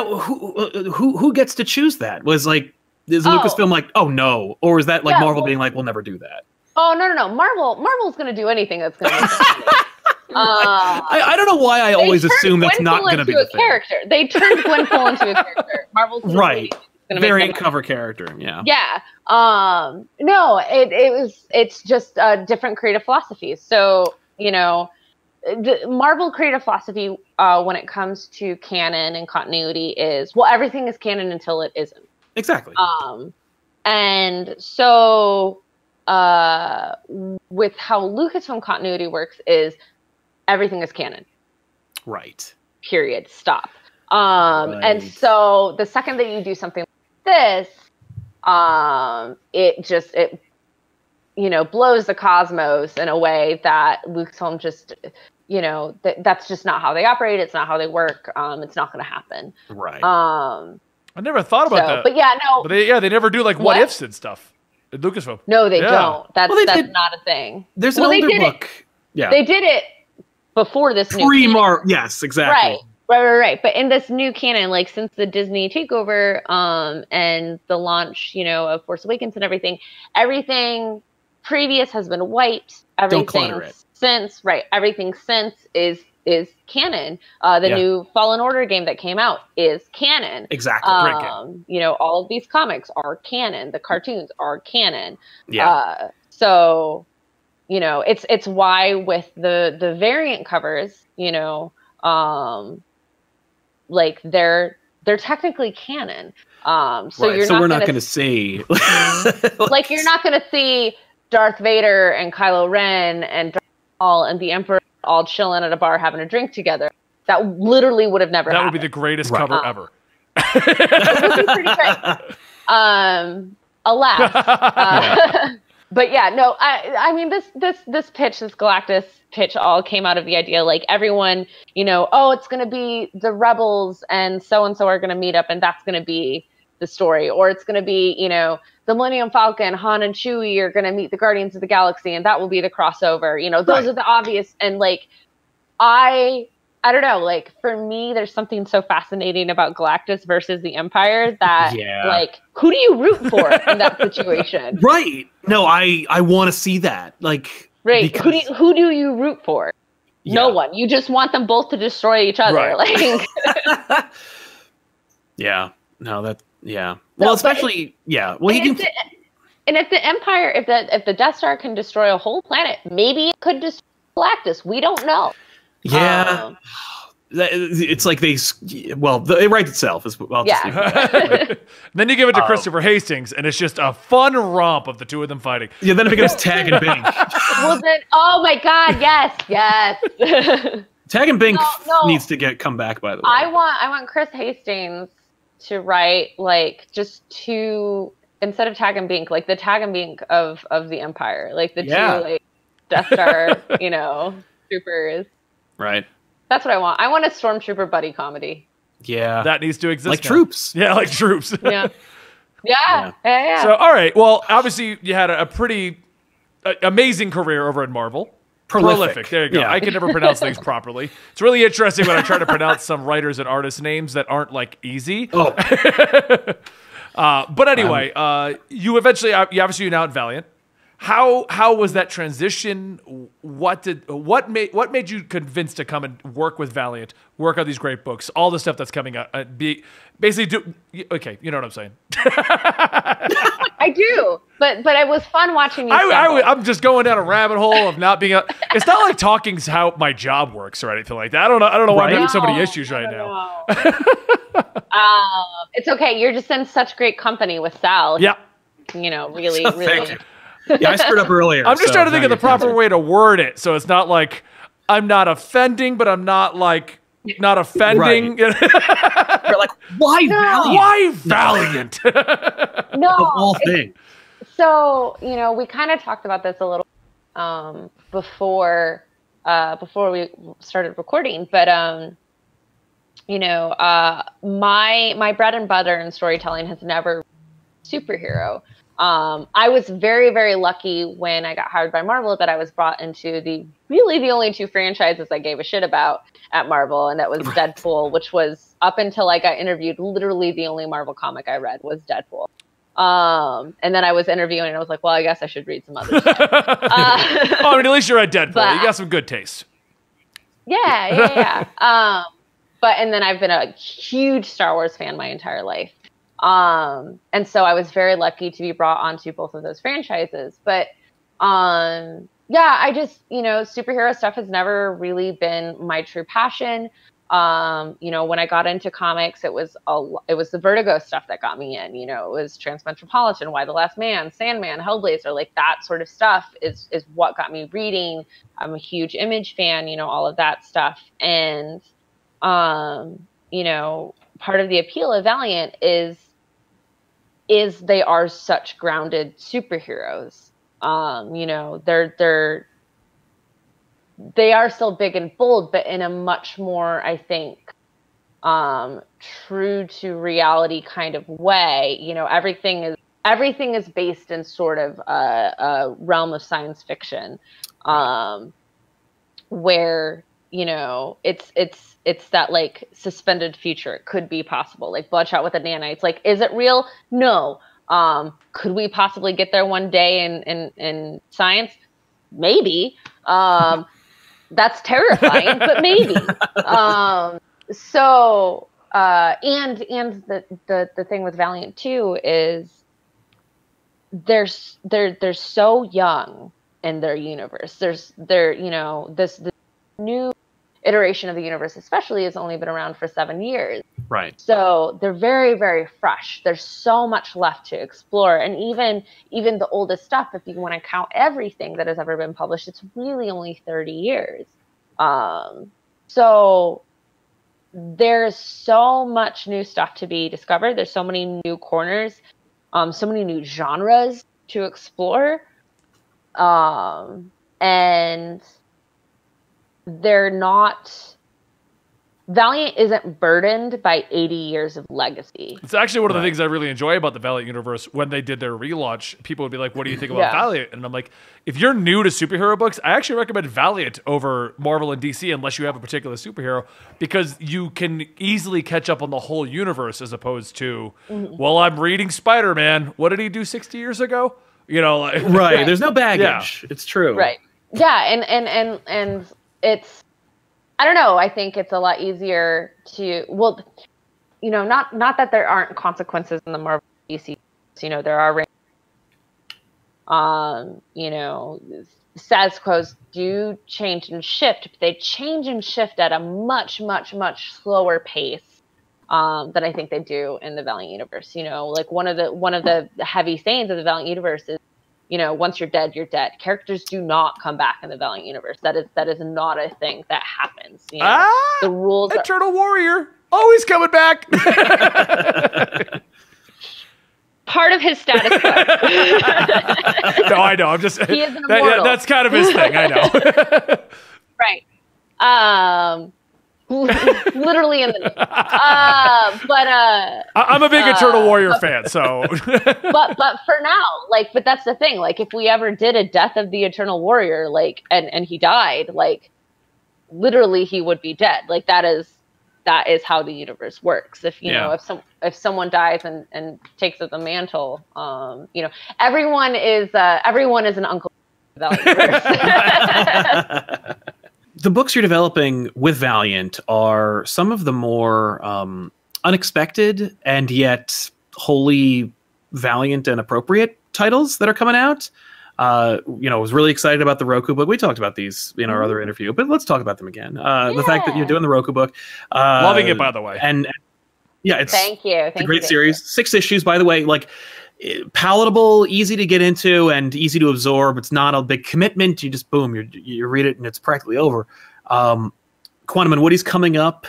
who gets to choose that? Was like, is Lucasfilm like, oh no, or is that like Marvel being like, we'll never do that? Oh, no. Marvel's going to do anything that's going to make sense. I don't know why I always assume that's not going to be the character. They turned Gwenpool into a character. Marvel's right. Variant cover character, yeah. Yeah. No, it's just different creative philosophies. So, you know, the Marvel creative philosophy when it comes to canon and continuity is, well, everything is canon until it isn't. Exactly. And so with how Lucasfilm continuity works is everything is canon. Right. Period. Stop. Right. And so the second that you do something like this, it you know, blows the cosmos in a way that Lucasfilm just, you know, that's just not how they operate. It's not how they work. It's not going to happen. Right. I never thought about that. But yeah, no. But they never do like what ifs and stuff. Lucasfilm. No, they don't. That's not a thing. There's an older book. Yeah, they did it before this new canon. Yes, exactly. Right. But in this new canon, like since the Disney takeover and the launch, you know, of Force Awakens and everything previous has been wiped. Everything since is is canon. The new Fallen Order game that came out is canon. Exactly. You know, all of these comics are canon. The cartoons are canon. Yeah. So, you know, it's why with the variant covers, you know, like they're technically canon. So right. So we're not going to see like you're not going to see Darth Vader and Kylo Ren and Darth Maul and the Emperor all chilling at a bar having a drink together. That literally would have never happened. That would be the greatest cover ever. It would be pretty great. Alas. But yeah, no, I mean, this Galactus pitch all came out of the idea, like everyone, you know, oh, it's going to be the rebels and so are going to meet up and that's going to be the story. Or it's going to be, you know, the Millennium Falcon, Han and Chewie are going to meet the Guardians of the Galaxy and that will be the crossover. You know, those right. are the obvious. And like, I don't know, like for me, there's something so fascinating about Galactus versus the Empire that like, who do you root for in that situation? Right. No, I want to see that. Like, right. Because... who do you root for? Yeah. No one. You just want them both to destroy each other. Right. Like, yeah, no, that, yeah. No, well, especially, yeah. Well, he can. And if the Empire, if the Death Star can destroy a whole planet, maybe it could destroy Galactus. We don't know. Yeah, it's like they. Well, it writes itself. Is well. Yeah. Then you give it to Christopher Hastings, and it's just a fun romp of the two of them fighting. Yeah. Then it becomes Tag and Bink. Well, then, oh my God! Yes, yes. Tag and Bink needs to come back. By the way, I want Chris Hastings to write like just two instead of Tag and Bink, like the Tag and Bink of the Empire, like the two like Death Star, you know, troopers. Right. That's what I want. I want a stormtrooper buddy comedy. Yeah. That needs to exist. Like now. Troops. Yeah, like Troops. Yeah. Yeah. Yeah. Yeah. So, all right. Well, obviously, you had a pretty amazing career over at Marvel. Prolific. There you go. Yeah. I can never pronounce things properly. It's really interesting when I try to pronounce some writers and artists' names that aren't, like, easy. Oh. But anyway, you eventually, you're now at Valiant. How was that transition? What made you convinced to come and work with Valiant, work on these great books, all the stuff that's coming out? Okay, you know what I'm saying. I do, but it was fun watching you. I'm just going down a rabbit hole of not being. It's not like talking's how my job works or anything like that. I don't know why I'm having so many issues right now. It's okay. You're just in such great company with Sal. Yeah, you know, really, really. Thank you. Yeah, I screwed up earlier. I'm just trying to think of the proper way to word it, so it's not like I'm not offending, but I'm not like not offending. Right. You're like, why Valiant? Why Valiant? No, the whole thing. So you know, we kind of talked about this a little before we started recording, but you know, my bread and butter in storytelling has never been superhero. I was very, very lucky when I got hired by Marvel that I was brought into the only two franchises I gave a shit about at Marvel. And that was Deadpool, which was up until I got interviewed, literally the only Marvel comic I read was Deadpool. And then I was interviewing and I was like, well, I guess I should read some other stuff. I mean, at least you read Deadpool. You got some good taste. Yeah. And then I've been a huge Star Wars fan my entire life. And so I was very lucky to be brought onto both of those franchises. But yeah, I just, you know, superhero stuff has never really been my true passion. You know, when I got into comics, it was the Vertigo stuff that got me in. You know, it was Transmetropolitan, Why the Last Man, Sandman, Hellblazer, like that sort of stuff is what got me reading. I'm a huge Image fan, you know, all of that stuff. And, you know, part of the appeal of Valiant is they are such grounded superheroes. You know, they are still big and bold, but in a much more, I think, true to reality kind of way. You know, everything is based in sort of a realm of science fiction, where, you know, it's that like suspended future. It could be possible, like Bloodshot with the nanites. Like, is it real? No. Could we possibly get there one day in science? Maybe. that's terrifying, but maybe. And the thing with Valiant too is they're so young in their universe. This new iteration of the universe especially has only been around for 7 years. Right. So they're very, very fresh. There's so much left to explore. And even the oldest stuff, if you want to count everything that has ever been published, it's really only 30 years. So there's so much new stuff to be discovered. There's so many new corners, so many new genres to explore. And they're not... Valiant isn't burdened by 80 years of legacy. It's actually one of the things I really enjoy about the Valiant universe. When they did their relaunch, people would be like, what do you think about Valiant? And I'm like, if you're new to superhero books, I actually recommend Valiant over Marvel and DC unless you have a particular superhero, because you can easily catch up on the whole universe as opposed to, well, I'm reading Spider-Man. What did he do 60 years ago? You know, like, right. There's no baggage. Yeah. It's true. Right. Yeah. And it's, I don't know. I think it's a lot easier to, well, you know, not that there aren't consequences in the Marvel DC. You know, there are, you know, status quos do change and shift, but they change and shift at a much, much, much slower pace than I think they do in the Valiant universe. You know, like one of the heavy sayings of the Valiant universe is, you know, once you're dead, you're dead. Characters do not come back in the Valiant universe. That is not a thing that happens. You know, the rules. Eternal Warrior always coming back. Part of his status quo. No, I know. I'm just. He is an immortal. That's kind of his thing. I know. Right. Literally in the name. I'm a big Eternal Warrior fan, so but for now, like, but that's the thing, like, if we ever did a Death of the Eternal Warrior, like, and he died, like, literally he would be dead. Like, that is how the universe works. If you know, if someone dies and takes up the mantle, you know, everyone is an uncle of that universe. The books you're developing with Valiant are some of the more unexpected and yet wholly Valiant and appropriate titles that are coming out. You know, I was really excited about the Roku book. We talked about these in our other interview, but let's talk about them again. The fact that you're doing the Roku book. Loving it, by the way. And yeah, it's, thank you. Thank it's a great you, series. You. 6 issues, by the way, like, palatable, easy to get into and easy to absorb. It's not a big commitment. You just, boom, you read it and it's practically over. Quantum and Woody's coming up.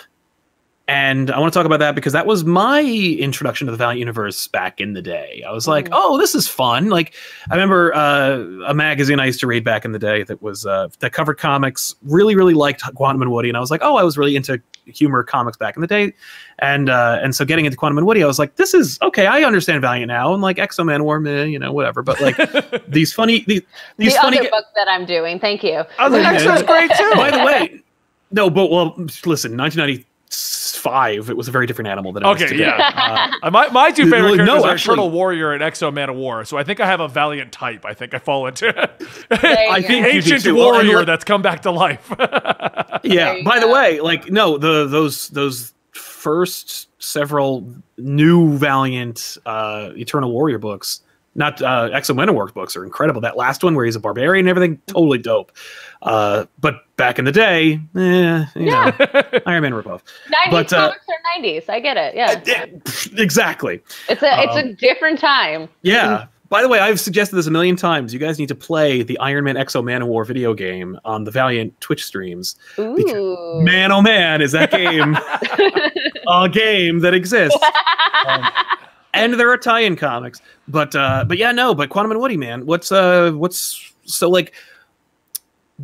And I want to talk about that because that was my introduction to the Valiant universe back in the day. I was like, oh, this is fun. Like, I remember a magazine I used to read back in the day that was that covered comics. Really, really liked Quantum and Woody, and I was like, oh, I was really into humor comics back in the day, and so getting into Quantum and Woody, I was like, this is okay. I understand Valiant now, and like Exo-Man War, man, you know, whatever. But like these the funny other book that I'm doing. Thank you. I was like, Exo's great too. By the way, no, but well, listen, 1990. Five. It was a very different animal than it was today. Yeah. My two favorite characters are Eternal Warrior and Exo-Man of War. So I think I have a Valiant type. I think I fall into I think ancient warrior that's come back to life. Yeah. By the way, like those first several new Valiant Eternal Warrior books. Not Exo-Man of War books are incredible. That last one where he's a barbarian and everything, totally dope. But back in the day, you know, Iron Man ripoff. 90s but, comics are 90s. I get it. Yeah, exactly. It's a different time. Yeah. By the way, I've suggested this a million times. You guys need to play the Iron Man Exo-Man of War video game on the Valiant Twitch streams. Ooh. Man, oh man, is that game a game that exists? And there are tie-in comics, but yeah, no, but Quantum and Woody, man, what's so like,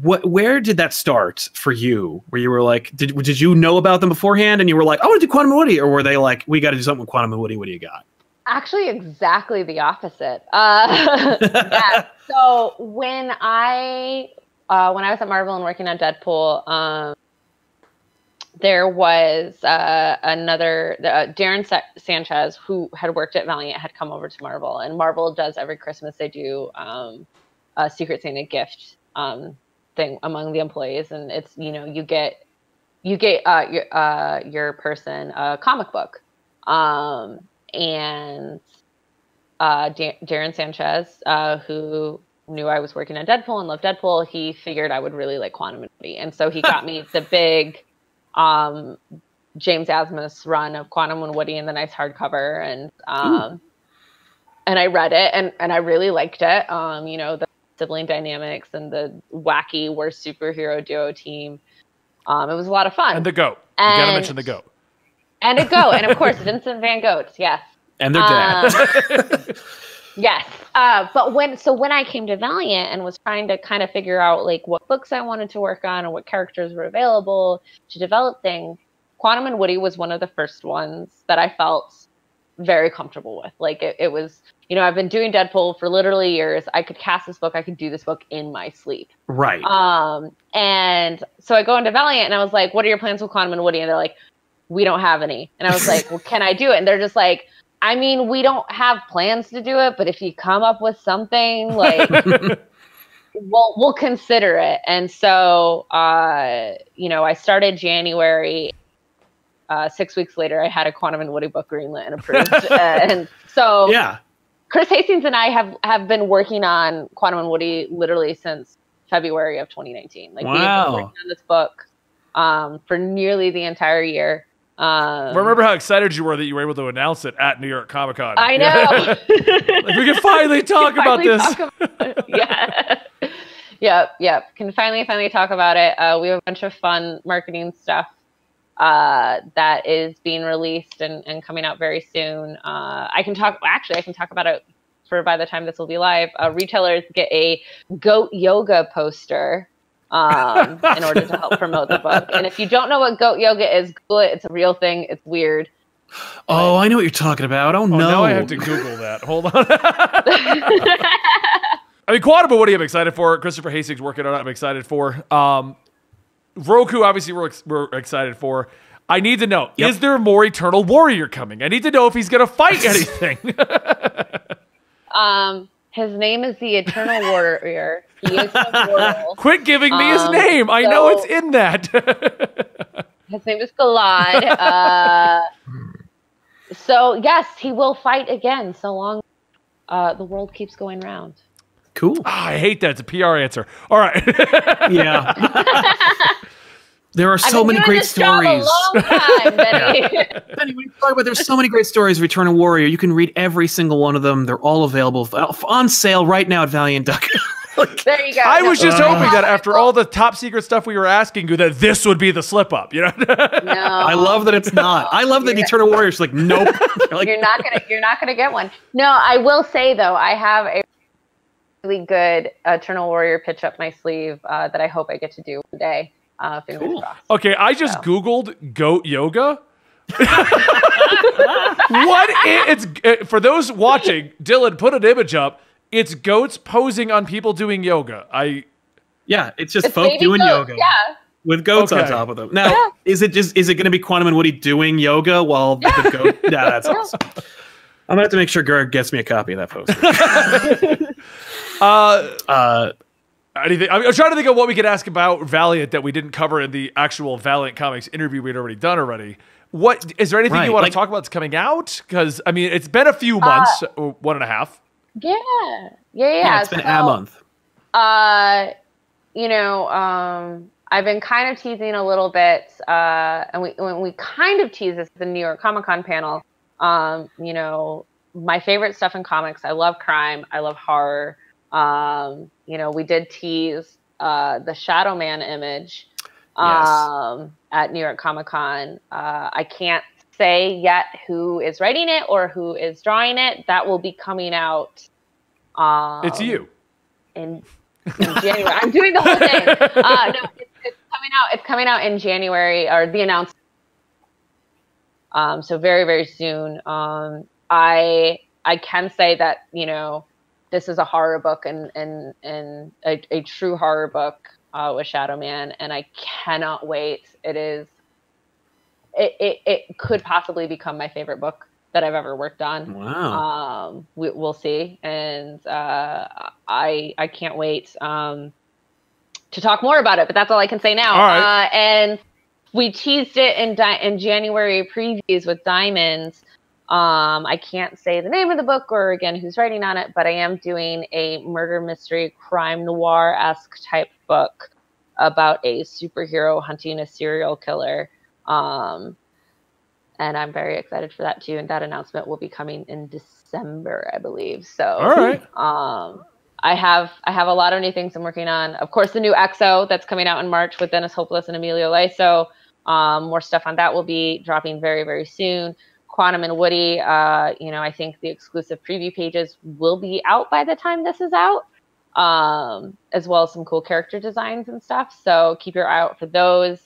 where did that start for you? Where you were like, did you know about them beforehand, and you were like, I want to do Quantum and Woody, or were they like, we got to do something with Quantum and Woody? What do you got? Actually, exactly the opposite. Yeah. So when I was at Marvel and working on Deadpool, there was another Darren Sanchez, who had worked at Valiant, had come over to Marvel. And Marvel does every Christmas, they do a Secret Santa gift thing among the employees, and it's, you know, you get your person a comic book, and Darren Sanchez, who knew I was working on Deadpool and loved Deadpool, he figured I would really like Quantum Infinity, and so he got me the big James Asmus run of Quantum and Woody in the nice hardcover, and I read it and I really liked it. You know, the sibling dynamics and the wacky worst superhero duo team. It was a lot of fun. And the goat. You gotta mention the goat. And a goat, and of course Vincent Van Gogh. Yes. And their dad. Yes. But when I came to Valiant and was trying to kind of figure out like what books I wanted to work on and what characters were available to develop things, Quantum and Woody was one of the first ones that I felt very comfortable with. Like it was, you know, I've been doing Deadpool for literally years. I could cast this book. I could do this book in my sleep. Right. And so I go into Valiant and I was like, what are your plans with Quantum and Woody? And they're like, we don't have any. And I was like, well, can I do it? And they're just like, I mean, we don't have plans to do it, but if you come up with something, like, we'll consider it. And so, you know, I started January. 6 weeks later, I had a Quantum and Woody book greenlit and approved. And so yeah. Chris Hastings and I have been working on Quantum and Woody literally since February of 2019. Like, we have been working on this book for nearly the entire year. Remember how excited you were that you were able to announce it at New York Comic Con. I know. Like, we can finally talk about this. Yeah. Yep. Can finally talk about it. We have a bunch of fun marketing stuff that is being released and coming out very soon. I can talk about it for by the time this will be live. Retailers get a goat yoga poster in order to help promote the book. And if you don't know what goat yoga is, Google it. It's a real thing. It's weird. Oh, I know what you're talking about. Oh no. Now I have to Google that. Hold on. I mean, Quantum and Woody I'm excited for. Christopher Hastings working on it I'm excited for. Roku, obviously, we're excited for. I need to know, is there more Eternal Warrior coming? I need to know if he's going to fight anything. His name is the Eternal Warrior. He is immortal. Quit giving me his name. I know it's in that. His name is Galad. So, yes, he will fight again so long the world keeps going round. Cool. Oh, I hate that. It's a PR answer. All right. Yeah. There are so many great stories. I've been doing this job a long time, Benny. Yeah. Benny, we talk about there's so many great stories of Return of Warrior. You can read every single one of them. They're all available on sale right now at Valiant Duck. Like, there you go. I was just hoping that after all the top secret stuff we were asking you, that this would be the slip up. You know? No. I love that it's not. I love that Eternal Warrior's like, nope. Like, you're not gonna get one. No, I will say though, I have a really good Eternal Warrior pitch up my sleeve that I hope I get to do one day. Cool. Okay, I just Googled goat yoga. It's for those watching, Dylan put an image up. It's goats posing on people doing yoga. It's just folk doing goats, yoga. Yeah. With goats on top of them. Now, is it going to be Quantum and Woody doing yoga while the goat? Yeah, that's awesome. I'm going to have to make sure Gerg gets me a copy of that poster. Anything? I'm trying to think of what we could ask about Valiant that we didn't cover in the actual Valiant Comics interview we'd already done. What is there anything you want to talk about that's coming out? Because I mean, it's been a few months, 1.5. Yeah. It's been a month. You know, I've been kind of teasing a little bit, and when we kind of tease this at the New York Comic Con panel. You know, my favorite stuff in comics. I love crime. I love horror. You know, we did tease the Shadow Man image at New York Comic Con. I can't say yet who is writing it or who is drawing it. That will be coming out. It's you. In January. I'm doing the whole thing. No, it's coming out. It's coming out in January, or the announcement. So very, very soon. I can say that, you know, this is a horror book and a true horror book with Shadow Man. And I cannot wait. It could possibly become my favorite book that I've ever worked on. Wow. We'll see. And I can't wait to talk more about it, but that's all I can say now. Right. And we teased it in January previews with Diamonds. I can't say the name of the book or again who's writing on it, but I am doing a murder mystery crime noir-esque type book about a superhero hunting a serial killer. And I'm very excited for that too. And that announcement will be coming in December, I believe. So all right. I have a lot of new things I'm working on. Of course, the new EXO that's coming out in March with Dennis Hopeless and Emilio Laiso. More stuff on that will be dropping very, very soon. Quantum and Woody, you know, I think the exclusive preview pages will be out by the time this is out, as well as some cool character designs and stuff. So keep your eye out for those.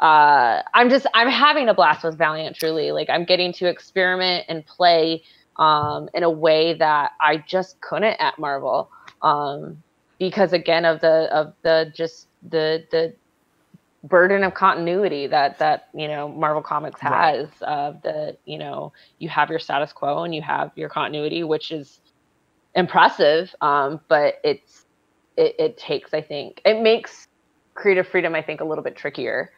I'm having a blast with Valiant, truly. Like, I'm getting to experiment and play in a way that I just couldn't at Marvel, because again of the burden of continuity that you know Marvel Comics has. Right. You know, you have your status quo and you have your continuity, which is impressive, but it takes, I think, it makes creative freedom, I think, a little bit trickier.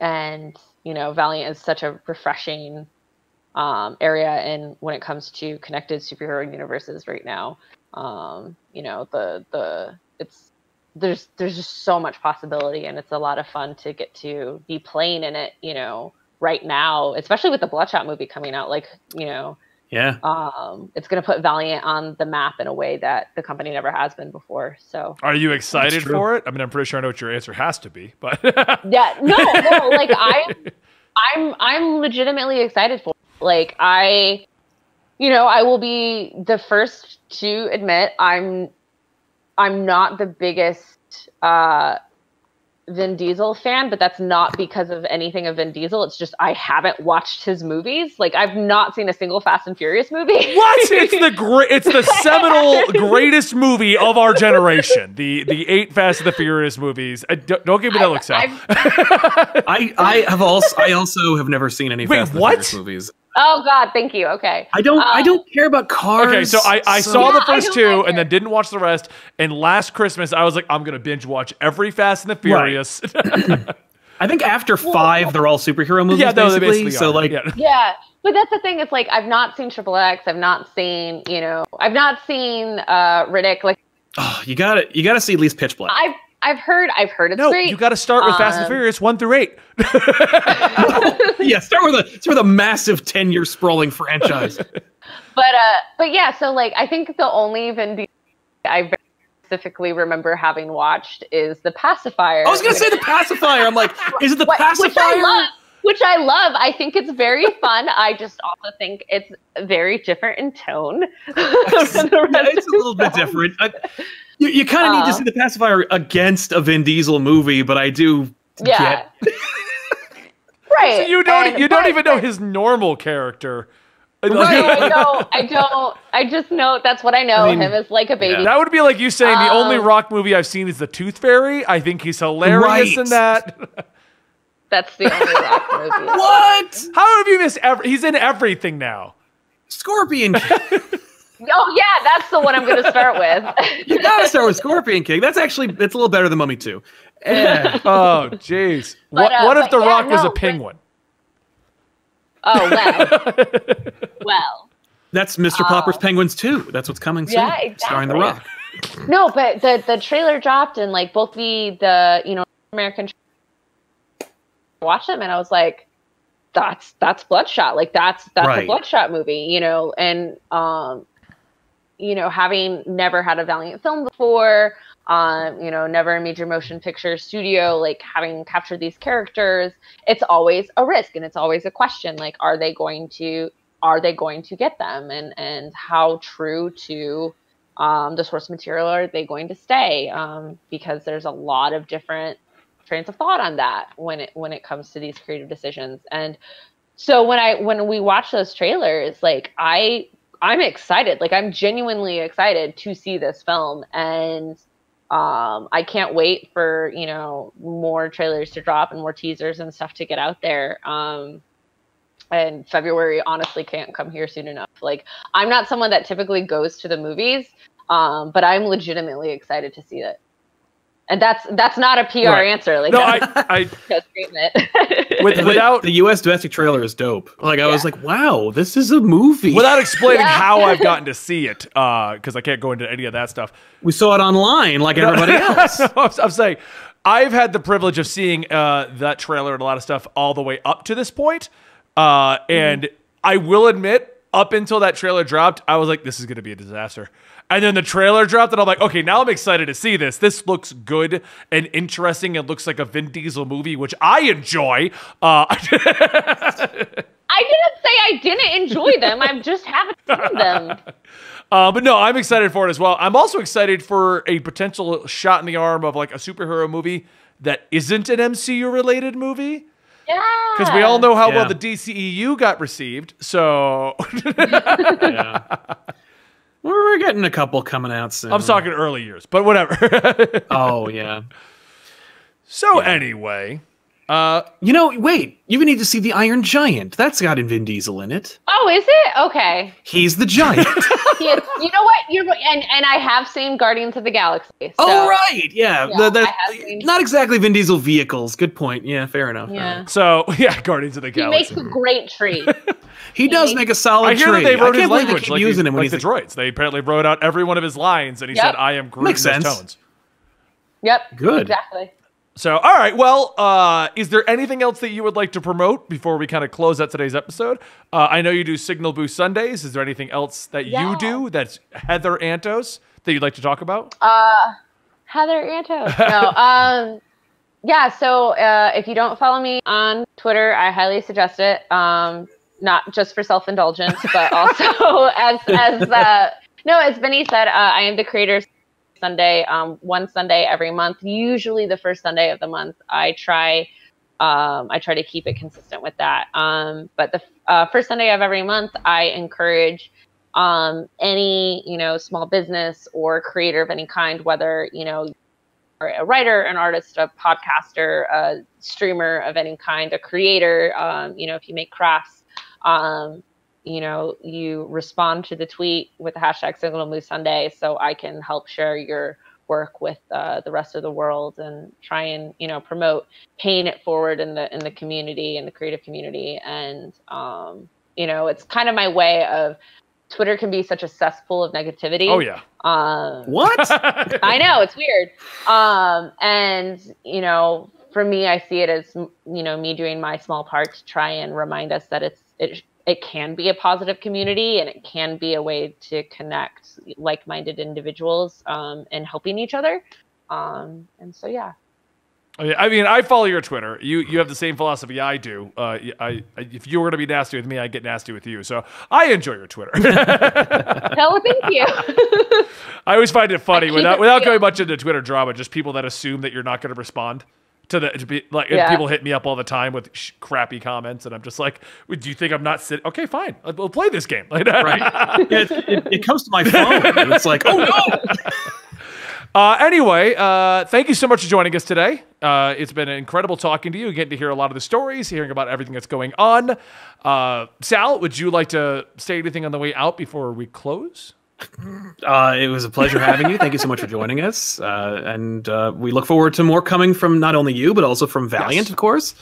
And you know, Valiant is such a refreshing area, and when it comes to connected superhero universes right now, you know, there's just so much possibility, and it's a lot of fun to get to be playing in it, you know, right now, especially with the Bloodshot movie coming out, like, you know, yeah, it's going to put Valiant on the map in a way that the company never has been before. So are you excited for it? I mean, I'm pretty sure I know what your answer has to be, but yeah, no, like I'm legitimately excited for it. Like, you know, I will be the first to admit I'm not the biggest Vin Diesel fan, but that's not because of anything of Vin Diesel. It's just I haven't watched his movies. Like, I've not seen a single Fast and Furious movie. What? It's the seminal greatest movie of our generation. The 8 Fast and the Furious movies. Don't give me that look, Sal. I also have never seen any Fast and Furious movies. Oh God, thank you. Okay. I don't care about cars. Okay, so I saw the first two and then didn't watch the rest. And last Christmas I was like, I'm gonna binge watch every Fast and the Furious. Right. I think after 5, they're all superhero movies, yeah, no, basically. So like, yeah. But that's the thing, it's like I've not seen XXX, I've not seen, you know, I've not seen Riddick, like, oh, you gotta see at least Pitch Black. I've heard it's great. No, you got to start with Fast and Furious 1 through 8. Yeah, start with a massive 10-year sprawling franchise. But yeah, so like I think the only Vin Diesel I very specifically remember having watched is The Pacifier. I was gonna say The Pacifier. I'm like, is it The Pacifier? Which I love. I think it's very fun. I just also think it's very different in tone. It's a little bit different. You kind of need to see The Pacifier against a Vin Diesel movie, but I do get. Right. So you don't even know his normal character. Right. I don't. I just know that's what I know. I mean, him as like a baby. Yeah. That would be like you saying the only Rock movie I've seen is The Tooth Fairy. I think he's hilarious in that. That's the only Rock movie. What? How have you missed every? He's in everything now. Scorpion King. Oh yeah, that's the one I'm going to start with. You got to start with Scorpion King. That's actually, it's a little better than Mummy 2. Yeah. Oh jeez. What if The Rock was a penguin? Oh well. Well. That's Mr. Popper's Penguins 2. That's what's coming soon. Yeah, exactly. Starring The Rock. No, but the trailer dropped, and like both the you know American watched them, and I was like, that's Bloodshot. Like that's a Bloodshot movie, you know, and you know, having never had a Valiant film before, you know, never a major motion picture studio, like having captured these characters, it's always a risk and it's always a question. Like, are they going to get them? And how true to the source material are they going to stay? Because there's a lot of different trains of thought on that when it comes to these creative decisions. And so when we watch those trailers, like I'm excited. Like, I'm genuinely excited to see this film, and I can't wait for, you know, more trailers to drop and more teasers and stuff to get out there. And February honestly can't come here soon enough. Like, I'm not someone that typically goes to the movies, but I'm legitimately excited to see it. And that's not a PR answer. Like, no, I statement. Without the U.S. domestic trailer is dope. Like, I was like, wow, this is a movie. Without explaining how I've gotten to see it, because I can't go into any of that stuff. We saw it online, like everybody else. No, I'm saying, I've had the privilege of seeing that trailer and a lot of stuff all the way up to this point, and I will admit, up until that trailer dropped, I was like, this is going to be a disaster. And then the trailer dropped, and I'm like, okay, now I'm excited to see this. This looks good and interesting. It looks like a Vin Diesel movie, which I enjoy. I didn't say I didn't enjoy them. I just haven't seen them. But no, I'm excited for it as well. I'm also excited for a potential shot in the arm of like a superhero movie that isn't an MCU-related movie. Yeah. Because we all know how well the DCEU got received. So... yeah. We're getting a couple coming out soon. I'm talking early years, but whatever. Oh, yeah. So anyway. You know, wait. You need to see The Iron Giant. That's got Vin Diesel in it. Oh, is it? Okay. He's the giant. He is, you know what? And I have seen Guardians of the Galaxy. So. Oh, right. Yeah. Not exactly Vin Diesel vehicles. Good point. Yeah, fair enough. Yeah. Right. So, yeah, Guardians of the Galaxy. He makes a great tree. He does make a solid tree. I hear that they wrote his language. They using him when he's the droids. They apparently wrote out every one of his lines, and he said, I am Groot in those tones. Yep. Good. Exactly. So, all right. Well, is there anything else that you would like to promote before we kind of close out today's episode? I know you do Signal Boost Sundays. Is there anything else that you do that's Heather Antos that you'd like to talk about? Heather Antos. No. Yeah. So if you don't follow me on Twitter, I highly suggest it. Not just for self-indulgence, but also as Benny said, I am the creator. Sunday, one Sunday every month, usually the first Sunday of the month. I try to keep it consistent with that. But the first Sunday of every month, I encourage any small business or creator of any kind, whether you're a writer, an artist, a podcaster, a streamer of any kind, a creator. If you make crafts. You respond to the tweet with the hashtag #SingleMoveSunday so I can help share your work with the rest of the world and try and, promote paying it forward in the community and the creative community. And, it's kind of my way of Twitter can be such a cesspool of negativity. Oh, yeah. What? I know. It's weird. For me, I see it as, me doing my small part to try and remind us that it can be a positive community and it can be a way to connect like-minded individuals and helping each other. And so, yeah. I mean, I follow your Twitter. You have the same philosophy I do. If you were going to be nasty with me, I'd get nasty with you. So I enjoy your Twitter. Hell, thank you. I always find it funny without going much into Twitter drama, just people that assume that you're not going to respond. People hit me up all the time with crappy comments, and I'm just like, do you think I'm not sitting? Okay, fine. We'll play this game. Right? It comes to my phone, and it's like, oh, no. Anyway, thank you so much for joining us today. It's been incredible talking to you, getting to hear a lot of the stories, hearing about everything that's going on. Sal, would you like to say anything on the way out before we close? It was a pleasure having you. Thank you so much for joining us. And we look forward to more coming from not only you, but also from Valiant, of course.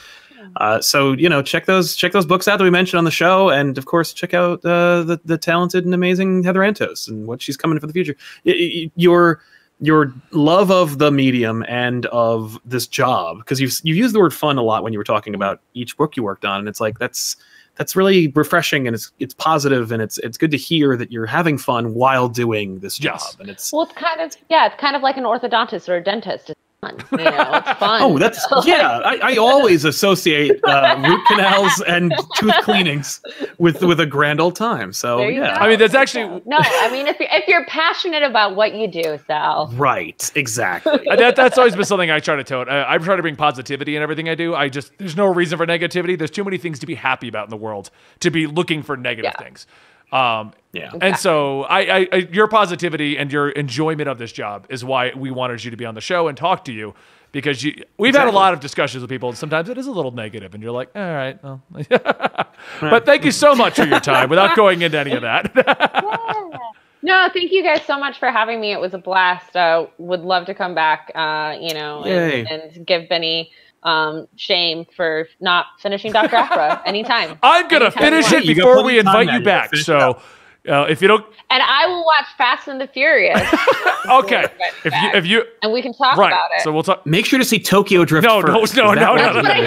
So, check those books out that we mentioned on the show. And of course, check out the talented and amazing Heather Antos and what she's coming for the future. Your love of the medium and of this job, because you used the word fun a lot when you were talking about each book you worked on. And it's like, that's really refreshing, and it's positive, and it's good to hear that you're having fun while doing this job. And it's kind of like an orthodontist or a dentist. It's fun, it's fun. Oh, that's I always associate root canals and tooth cleanings with a grand old time. So yeah, I mean that's actually if you're passionate about what you do, Sal. Right, exactly. That's always been something I try to tell. I try to bring positivity in everything I do. There's no reason for negativity. There's too many things to be happy about in the world to be looking for negative things. Exactly. And so your positivity and your enjoyment of this job is why we wanted you to be on the show and talk to you, because we've had a lot of discussions with people, and sometimes it is a little negative, and you're like, all right, well. But thank you so much for your time without going into any of that. No, thank you guys so much for having me. It was a blast. Would love to come back, you know, and give Benny shame for not finishing Dr. Aphra anytime. I'm going to finish it before we invite you back. So if you don't... And I will watch Fast and the Furious. Okay. If you and we can talk about it. So we'll talk. Make sure to see Tokyo Drift first. No. That's what I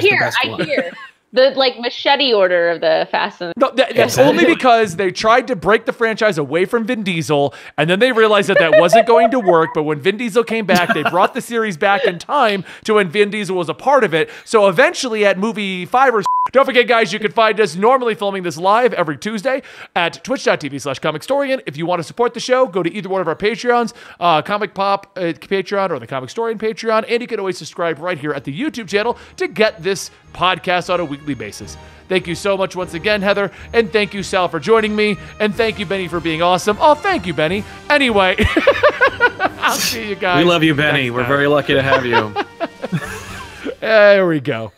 hear. The like machete order of the Fast and that's only because they tried to break the franchise away from Vin Diesel, and then they realized that that wasn't going to work. But when Vin Diesel came back, they brought the series back in time to when Vin Diesel was a part of it. So eventually, at movie 5 or don't forget, guys, you can find us normally filming this live every Tuesday at twitch.tv/comicstorian. If you want to support the show, go to either one of our Patreons, Comic Pop Patreon or the Comic Storian Patreon, and you can always subscribe right here at the YouTube channel to get this podcast on a weekly basis. Thank you so much once again, Heather, and thank you, Sal, for joining me, and thank you, Benny, for being awesome. Oh, thank you, Benny. Anyway, I'll see you guys. We love you, Benny. We're very lucky to have you. There we go.